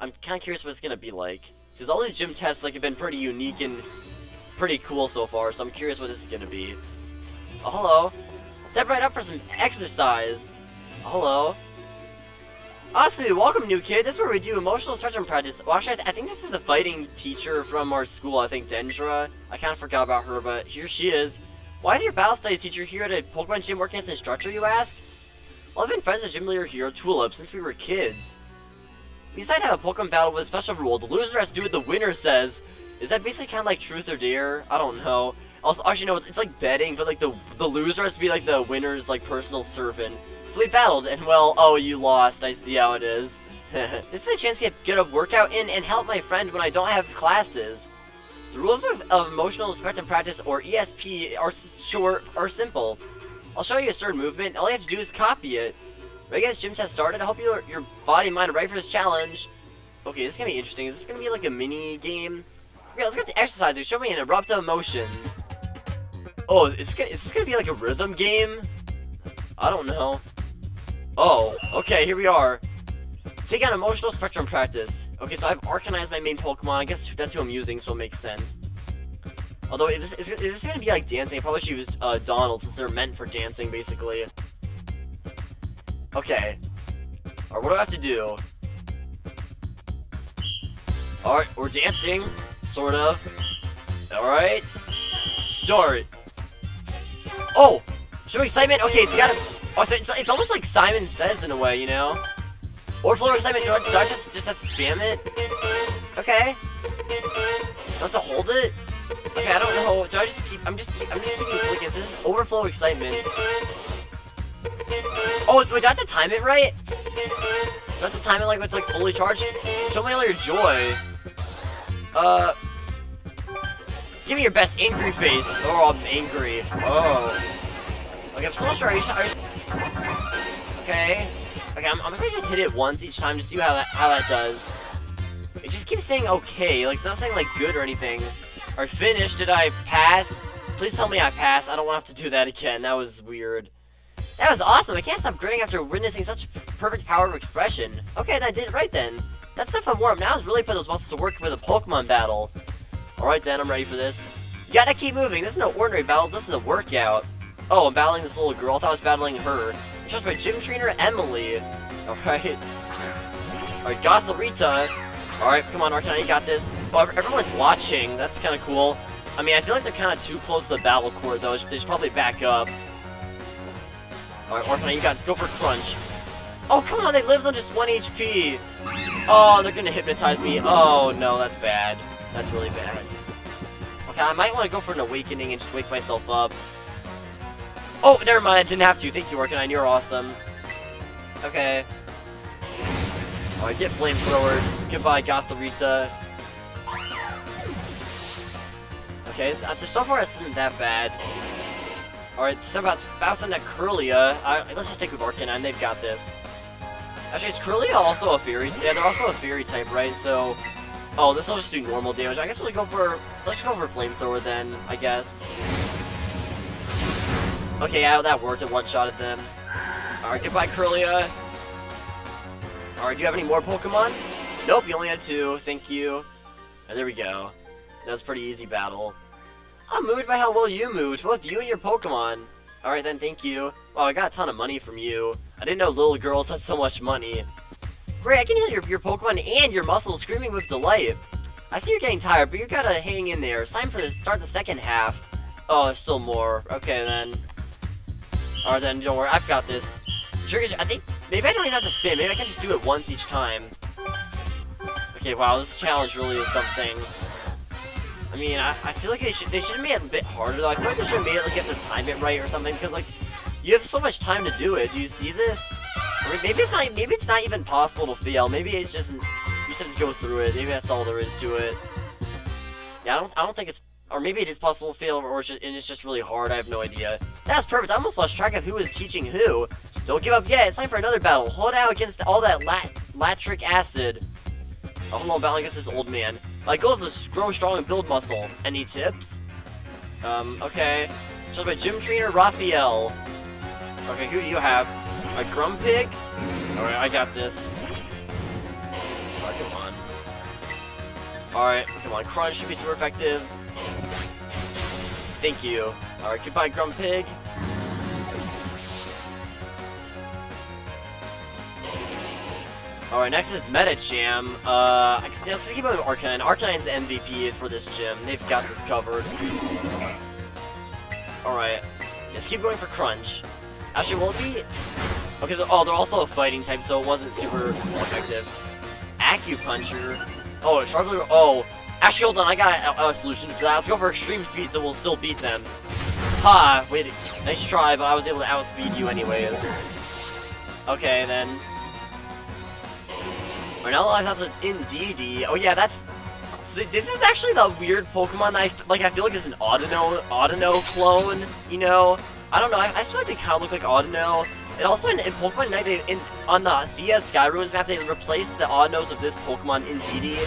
I'm kinda curious what it's gonna be like. Because all these gym tests like have been pretty unique and pretty cool so far, so I'm curious what this is gonna be. Oh, hello. Step right up for some exercise. Oh, hello. Asu, welcome new kid, this is where we do emotional spectrum practice. Well, actually, I think this is the fighting teacher from our school, I think, Dendra. I kind of forgot about her, but here she is. Why is your battle studies teacher here at a Pokemon gym working as an instructor, you ask? Well, I've been friends with gym leader Hero Tulip since we were kids. We decided to have a Pokemon battle with a special rule. The loser has to do what the winner says. Is that basically kind of like Truth or Dare? I don't know. Also, actually, no, it's like betting, but like the loser has to be like the winner's like personal servant. So we battled, and well, oh, you lost. I see how it is. This is a chance to get a workout in and help my friend when I don't have classes. The rules of emotional spectrum practice, or ESP, are short or simple. I'll show you a certain movement. All you have to do is copy it. Right as gym test started, I hope your body and mind are ready for this challenge. Okay, this is gonna be interesting. Is this gonna be like a mini game? Okay, let's get to exercising. Show me an abrupt emotions. Oh, is this gonna be like a rhythm game? I don't know. Oh, okay, here we are. Take out Emotional Spectrum practice. Okay, so I've Arcanized my main Pokemon. I guess that's who I'm using, so it makes sense. Although, if this is gonna be like dancing, I probably should use Donald, since they're meant for dancing, basically. Okay. Alright, what do I have to do? Alright, we're dancing. Sort of. Alright. Start. Oh! Show excitement? Okay, so you gotta... Oh, so it's almost like Simon Says in a way, you know? Or floor excitement, do I just have to spam it? Okay. Do I have to hold it? Okay, I don't know. Do I just keep... I'm just keeping clicking. So this is overflow excitement. Oh, wait, do I have to time it right? Do I have to time it like when it's like fully charged? Show me all your joy. Give me your best angry face. Oh, I'm angry. Oh. Okay, I'm still not sure. Okay. Okay, I'm just gonna just hit it once each time to see how that does. It just keeps saying okay. Like, it's not saying like good or anything. Or finish. Did I pass? Please tell me I passed. I don't want to have to do that again. That was weird. That was awesome! I can't stop grinning after witnessing such perfect power of expression. Okay, that did it right then. That stuff I'm warm. Now is really put those muscles to work with a Pokemon battle. Alright then, I'm ready for this. You gotta keep moving. This is no ordinary battle, this is a workout. Oh, I'm battling this little girl. I thought I was battling her. Judged by gym trainer Emily. Alright. Alright, Gothlorita. Alright, come on, Arcanine, you got this. Oh, everyone's watching. That's kinda cool. I mean, I feel like they're kinda too close to the battle court, though. They should probably back up. Alright, Arcanine, you got this. Go for Crunch. Oh, come on, they lived on just 1 HP. Oh, they're gonna hypnotize me. Oh, no, that's bad. That's really bad. Okay, I might want to go for an Awakening and just wake myself up. Oh, never mind, I didn't have to. Thank you, Arcanine, you're awesome. Okay. Alright, get Flamethrower. Goodbye, Gothlorita. Okay, so far this isn't that bad. Alright, so about Bowsen at Curlia. Let's just stick with Arcanine, they've got this. Actually, is Curlia also a Fairy? Yeah, they're also a Fairy type, right? So, oh, this will just do normal damage. I guess we'll go for, let's just go for Flamethrower then, I guess. Okay, yeah, that worked. It one-shotted them. Alright, goodbye, Curlia. Alright, do you have any more Pokemon? Nope, you only had 2, thank you. And there we go. That was a pretty easy battle. I'm moved by how well you moved, both you and your Pokemon. Alright then, thank you. Wow, I got a ton of money from you. I didn't know little girls had so much money. Great, I can heal your Pokemon and your muscles screaming with delight. I see you're getting tired, but you gotta hang in there. It's time for the start the second half. Oh, there's still more. Okay then. Alright then, don't worry, I've got this. Sure, I think, maybe I don't even have to spin, maybe I can just do it once each time. Okay, wow, this challenge really is something. I mean, I feel like they should have made it a bit harder, though. I feel like they should have made it, like, you have to time it right or something, because, like, you have so much time to do it. Do you see this? Or maybe it's not even possible to fail. Maybe it's just, you just have to go through it. Maybe that's all there is to it. Yeah, I don't think it's, or maybe it is possible to fail, or it's just really hard. I have no idea. That's perfect. I almost lost track of who is teaching who. Don't give up yet. It's time for another battle. Hold out against all that latric acid. Oh, hold on, battle against this old man. My goal is to grow strong and build muscle. Any tips? Okay. Just by gym trainer Raphael. Okay, who do you have? A Grumpig? Alright, I got this. Alright, come on. Alright, come on. Crunch should be super effective. Thank you. Alright, goodbye, Grumpig. Alright, next is Medicham. Let's just keep on with Arcanine. Arcanine's the MVP for this gym. They've got this covered. Alright. Just keep going for Crunch. Actually, won't be... Okay, they're also a fighting type, so it wasn't super effective. Acupuncture. Oh, Sharply... Oh. Actually, hold on, I got a solution for that. Let's go for Extreme Speed, so we'll still beat them. Ha! Wait, nice try, but I was able to outspeed you anyways. Okay, then... Alright, now all I have is Indeedee. Oh yeah, that's... So this is actually the weird Pokemon that I feel like is an Audino clone, you know? I don't know, I still like they kind of look like Audino. And also in Pokemon Unite, on the Thea Skyruins map, they replaced the Audinos of this Pokemon, Indeedee.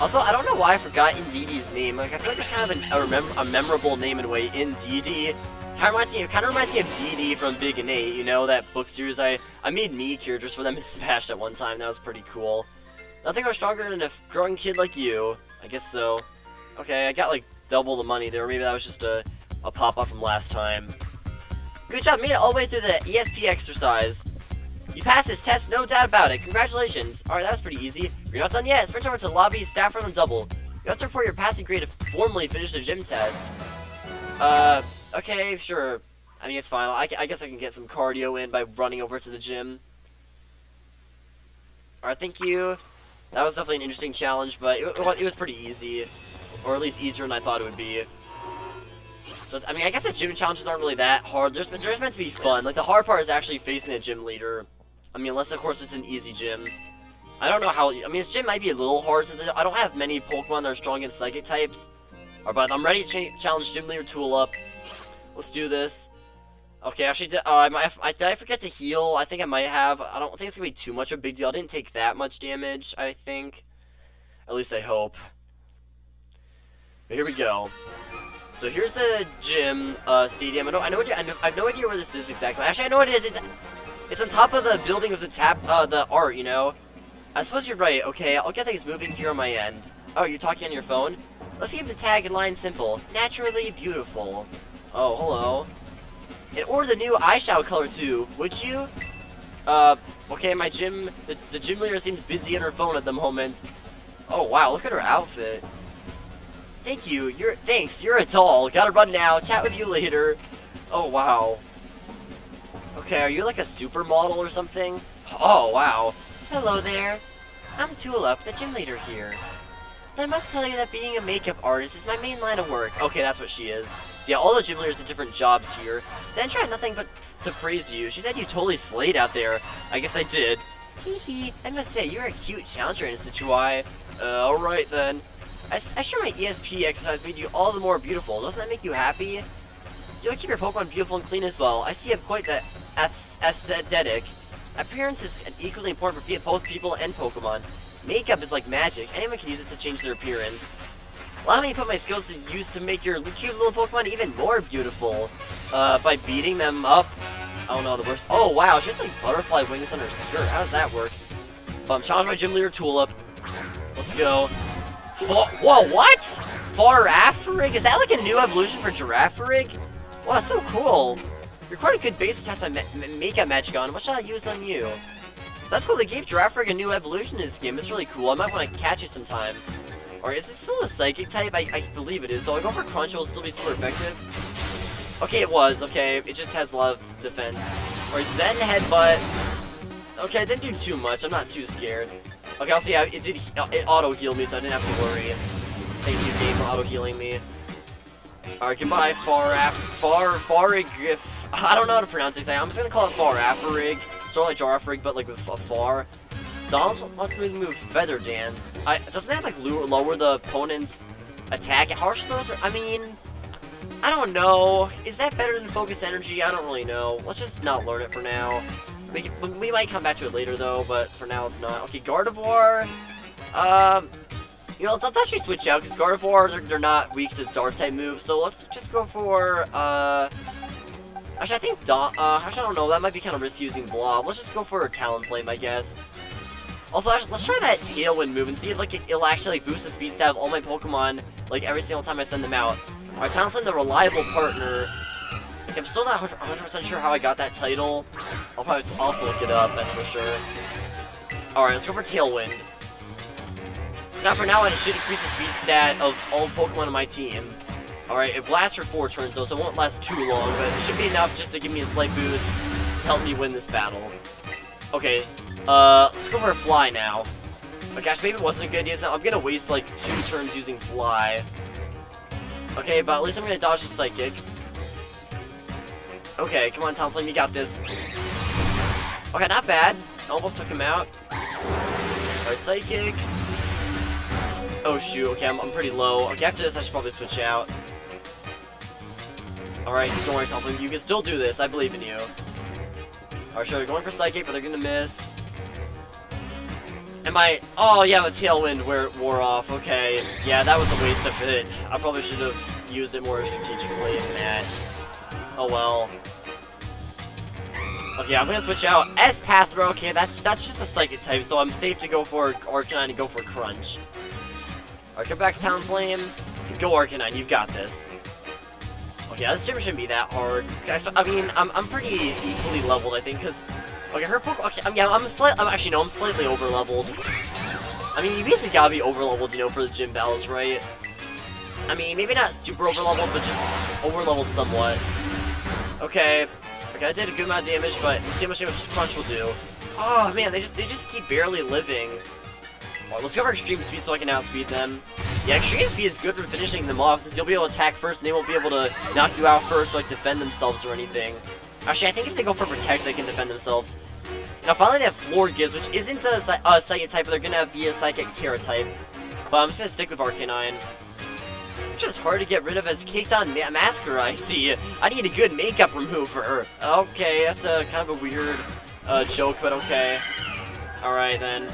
Also, I don't know why I forgot Indeedee's name. Like, I feel like it's kind of a memorable name in a way, Indeedee. Kind of reminds me of DD from Big and 8, you know, that book series. I made me cure just for them in Smash at one time. That was pretty cool. Nothing was stronger than a growing kid like you. I guess so. Okay, I got like double the money there. Maybe that was just a pop-up from last time. Good job, made it all the way through the ESP exercise. You passed this test, no doubt about it. Congratulations. Alright, that was pretty easy. If you're not done yet, sprint over to the lobby, staff room, and double. You have to report your passing grade to formally finish the gym test. Okay, sure. I mean, it's fine. I guess I can get some cardio in by running over to the gym. Alright, thank you. That was definitely an interesting challenge, but it was pretty easy. Or at least easier than I thought it would be. So, I mean, I guess the gym challenges aren't really that hard. They're just meant to be fun. Like, the hard part is actually facing the gym leader. I mean, unless, of course, it's an easy gym. I don't know how... I mean, this gym might be a little hard since I don't have many Pokemon that are strong against Psychic types. Alright, but I'm ready to challenge Gym Leader Tool up. Let's do this. Okay, actually, did I forget to heal? I think I might have. I don't think it's going to be too much of a big deal. I didn't take that much damage, I think. At least I hope. But here we go. So here's the gym stadium. I have no idea where this is exactly. Actually, I know what it is. It's on top of the building with the the art, you know? I suppose you're right. Okay, I'll get things moving here on my end. Oh, you're talking on your phone? Let's keep the tag in line simple. Naturally beautiful. Oh, hello. And order the new eyeshadow color too, would you? Okay, my gym... The gym leader seems busy on her phone at the moment. Oh, wow, look at her outfit. Thank you. Thanks, you're a doll. Gotta run now. Chat with you later. Oh, wow. Okay, are you like a supermodel or something? Oh, wow. Hello there. I'm Tulip, the gym leader here. I must tell you that being a makeup artist is my main line of work. Okay, that's what she is. So yeah, all the gym leaders have different jobs here. Dendra had nothing but to praise you. She said you totally slayed out there. I guess I did. Hee hee, I must say, you're a cute challenger in Situai. Alright then. I sure my ESP exercise made you all the more beautiful. Doesn't that make you happy? You'll keep your Pokemon beautiful and clean as well. I see you have quite the aesthetic. Appearance is equally important for both people and Pokemon. Makeup is like magic. Anyone can use it to change their appearance. Allow me to put my skills to use to make your cute little Pokemon even more beautiful. By beating them up. I don't know the worst. Oh, wow. She has, like, butterfly wings on her skirt. How does that work? Challenge my gym leader, Tulip. Let's go. Whoa, what? Farafarig? Is that, like, a new evolution for Girafarig? Wow, so cool. You're quite a good base to test my makeup magic on. What should I use on you? So that's cool, they gave Girafarig a new evolution in this game. It's really cool. I might want to catch it sometime. Or is this still a psychic type? I believe it is. So I'll go for Crunch, it will still be super effective. Okay, it was. Okay, it just has a lot of defense. Or Zen Headbutt. Okay, I didn't do too much. I'm not too scared. Okay, also, yeah, it auto-healed me, so I didn't have to worry. Thank you, game, for auto-healing me. Alright, goodbye, Farafarig. I don't know how to pronounce it. I'm just going to call it Farafarig. Sort of like Girafarig, but like with a far. Donald wants me to move Feather Dance. Doesn't that like lower the opponent's attack? Harsh throws? I mean, I don't know. Is that better than Focus Energy? I don't really know. Let's just not learn it for now. We might come back to it later though, but for now it's not. Okay, Gardevoir. You know, let's actually switch out because Gardevoir they're not weak to Dark type moves. So let's just go for Actually, I think actually, I don't know. That might be kind of risky using Blob. Let's just go for a Talonflame, I guess. Also, actually, let's try that Tailwind move and see if like it'll actually like, boost the speed stat of all my Pokemon like every single time I send them out. Alright, Talonflame, the reliable partner. Like, I'm still not 100% sure how I got that title. I'll probably also look it up. That's for sure. Alright, let's go for Tailwind. So now, for now, I should increase the speed stat of all Pokemon on my team. Alright, it lasts for 4 turns though, so it won't last too long, but it should be enough just to give me a slight boost to help me win this battle. Okay, let's go for Fly now. But gosh, maybe it wasn't a good idea, so I'm gonna waste like 2 turns using Fly. Okay, but at least I'm gonna dodge the Psychic. Okay, come on Talonflame, you got this. Okay, not bad. Almost took him out. Alright, Psychic. Oh shoot, okay, I'm pretty low. Okay, after this I should probably switch out. Alright, don't worry, Talonflame. You can still do this. I believe in you. Alright, sure, they're going for Psychic, but they're gonna miss. Am I... Oh, yeah, the Tailwind where it wore off. Okay. Yeah, that was a waste of it. I probably should have used it more strategically than that. Oh well. Okay, I'm gonna switch out Espathro. Okay, that's just a Psychic type, so I'm safe to go for Arcanine and go for Crunch. Alright, come back to Talonflame. Go Arcanine, you've got this. Okay, this gym shouldn't be that hard. I mean, I'm pretty equally leveled, I think, because... Okay, her Pokemon... Okay, I'm slightly over-leveled. I mean, you basically gotta be over-leveled, you know, for the gym battles, right? I mean, maybe not super over-leveled, but just over-leveled somewhat. Okay. Okay, I did a good amount of damage, but let's see how much damage Crunch will do. Oh, man, they just keep barely living. Alright, let's go for Extreme Speed so I can outspeed them. Yeah, Extreme Speed is good for finishing them off, since you'll be able to attack first, and they won't be able to knock you out first or, like, defend themselves or anything. Actually, I think if they go for Protect, they can defend themselves. Now, finally, they have Floor Giz, which isn't a Psychic type, but they're gonna be a Psychic Terra type. But I'm just gonna stick with Arcanine. Which is hard to get rid of as Caked-on Mascara, I see. I need a good makeup remover. Okay, that's a kind of a weird joke, but okay. Alright, then.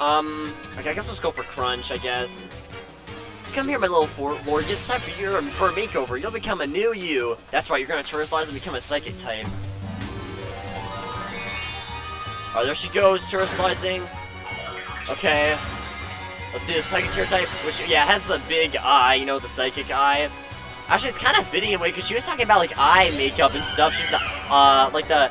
Okay, I guess let's go for Crunch, I guess. Come here, my little Lord, it's time for your for a makeover. You'll become a new you. That's right, you're gonna Terrasalize and become a Psychic type. Alright, there she goes, Terrasalizing. Okay. Let's see, this Psychic Terror type, which, yeah, has the big eye, you know, the Psychic eye. Actually, it's kind of fitting in a way, because she was talking about, like, eye makeup and stuff. She's the, like, the...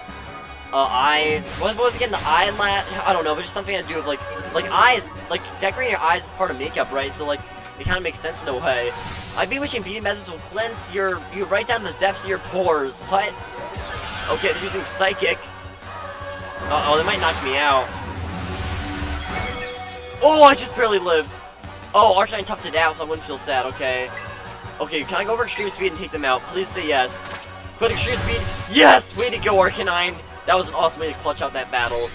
eye... What was it again? The eye... I don't know, but just something to do with, like... Like, eyes... Like, decorating your eyes is part of makeup, right? So, like, it kind of makes sense in a way. I'd be wishing beauty methods will cleanse your... You right down to the depths of your pores, but... Okay, they're using Psychic. Uh-oh, they might knock me out. Oh, I just barely lived! Oh, Arcanine toughed it out, so I wouldn't feel sad, okay. Okay, can I go over Extreme Speed and take them out? Please say yes. Quit Extreme Speed. Yes! Way to go, Arcanine! That was an awesome way to clutch out that battle.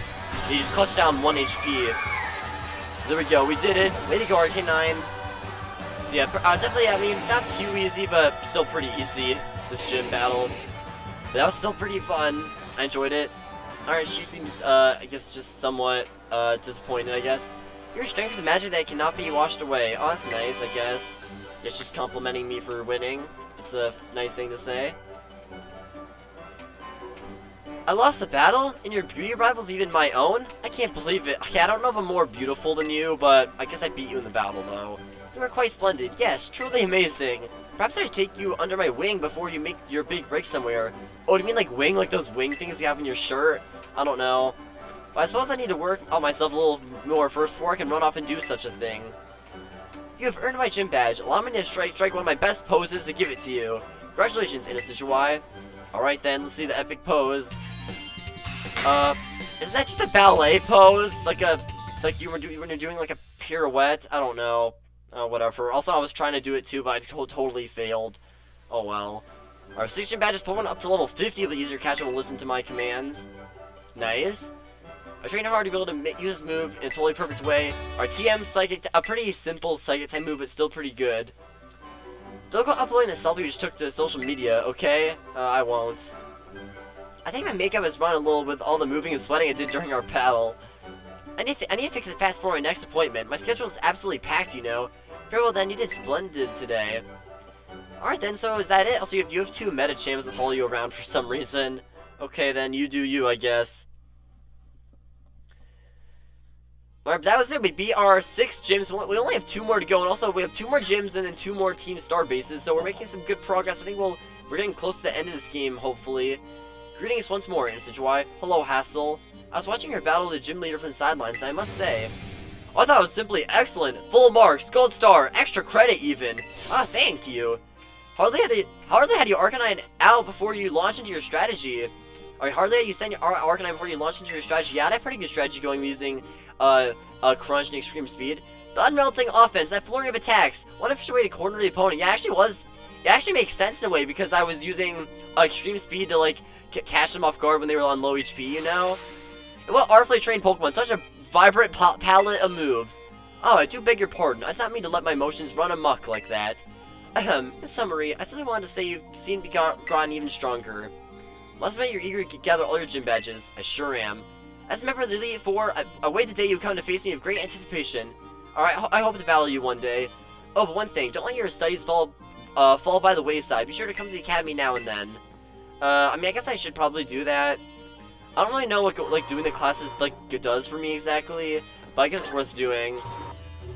He just clutched down 1 HP. There we go, we did it. Way to go, Arcanine. So yeah, definitely, I mean, not too easy, but still pretty easy, this gym battle. But that was still pretty fun. I enjoyed it. Alright, she seems, I guess just somewhat, disappointed, I guess. Your strength is a magic that cannot be washed away. Oh, that's nice, I guess. It's just complimenting me for winning. It's a nice thing to say. I lost the battle, and your beauty rivals even my own? I can't believe it. Okay, I don't know if I'm more beautiful than you, but I guess I beat you in the battle, though. You were quite splendid. Yes, truly amazing. Perhaps I should take you under my wing before you make your big break somewhere. Oh, do you mean like wing? Like those wing things you have in your shirt? I don't know. Well, I suppose I need to work on myself a little more first before I can run off and do such a thing. You have earned my gym badge. Allow me to strike one of my best poses to give it to you. Congratulations, Inasituai. Alright then, let's see the epic pose. Isn't that just a ballet pose? Like a, like you were doing when you're doing like a pirouette? I don't know. Whatever. Also, I was trying to do it too, but I totally failed. Oh well. Our station badges, Pokemon up to level 50, but easier catch will listen to my commands. Nice. I trained hard to be able to use this move in a totally perfect way. Our TM Psychic, a pretty simple Psychic type move, but still pretty good. Don't go uploading a selfie you just took to social media, okay? I won't. I think my makeup has run a little with all the moving and sweating I did during our battle. I need to fix it fast before my next appointment. My schedule is absolutely packed, you know. Very well then, you did splendid today. Alright then, so is that it? Also, you have two Metachams that follow you around for some reason. Okay then, you do you, I guess. Alright, that was it. We beat our 6 gyms. We only have 2 more to go, and also we have 2 more gyms and then 2 more team star bases, so we're making some good progress. I think we're getting close to the end of this game, hopefully. Greetings once more, Inasituai. Hello, Hassel. I was watching your battle with the gym leader from the sidelines, and I must say... I thought it was simply excellent. Full marks, gold star, extra credit even. Ah, thank you. Hardly had you Arcanine out before you launched into your strategy. Alright, hardly had you send your Arcanine before you launched into your strategy. Yeah, I had a pretty good strategy going using... Crunch and Extreme Speed. The unmelting offense, that flurry of attacks. What if you way to corner the opponent? Yeah, it actually makes sense in a way because I was using Extreme Speed to like catch them off guard when they were on low HP, you know? And what artfully trained Pokemon, such a vibrant palette of moves. Oh, I do beg your pardon. I did not mean to let my emotions run amok like that. Ahem, in summary, I simply wanted to say you've seen me gotten even stronger. Must admit you're eager to gather all your gym badges. I sure am. As a member of the Elite Four, I wait the day you come to face me with great anticipation. Alright, I hope to battle you one day. Oh, but one thing, don't let your studies fall fall by the wayside. Be sure to come to the academy now and then. I mean, I guess I should probably do that. I don't really know what, like, doing the classes, like, it does for me exactly, but I guess it's worth doing.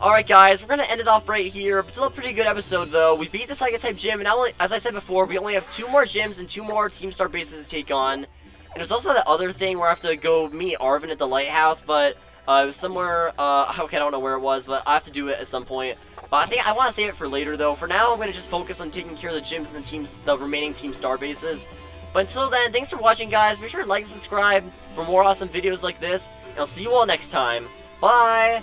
Alright, guys, we're gonna end it off right here. But still a pretty good episode, though. We beat the Psychic-type gym, and now, as I said before, we only have 2 more gyms and 2 more Team Star bases to take on. And there's also the other thing where I have to go meet Arvin at the lighthouse, but it was somewhere, okay, I don't know where it was, but I have to do it at some point. But I think I want to save it for later, though. For now, I'm gonna just focus on taking care of the gyms and the remaining Team Star bases. But until then, thanks for watching, guys. Be sure to like and subscribe for more awesome videos like this, and I'll see you all next time. Bye!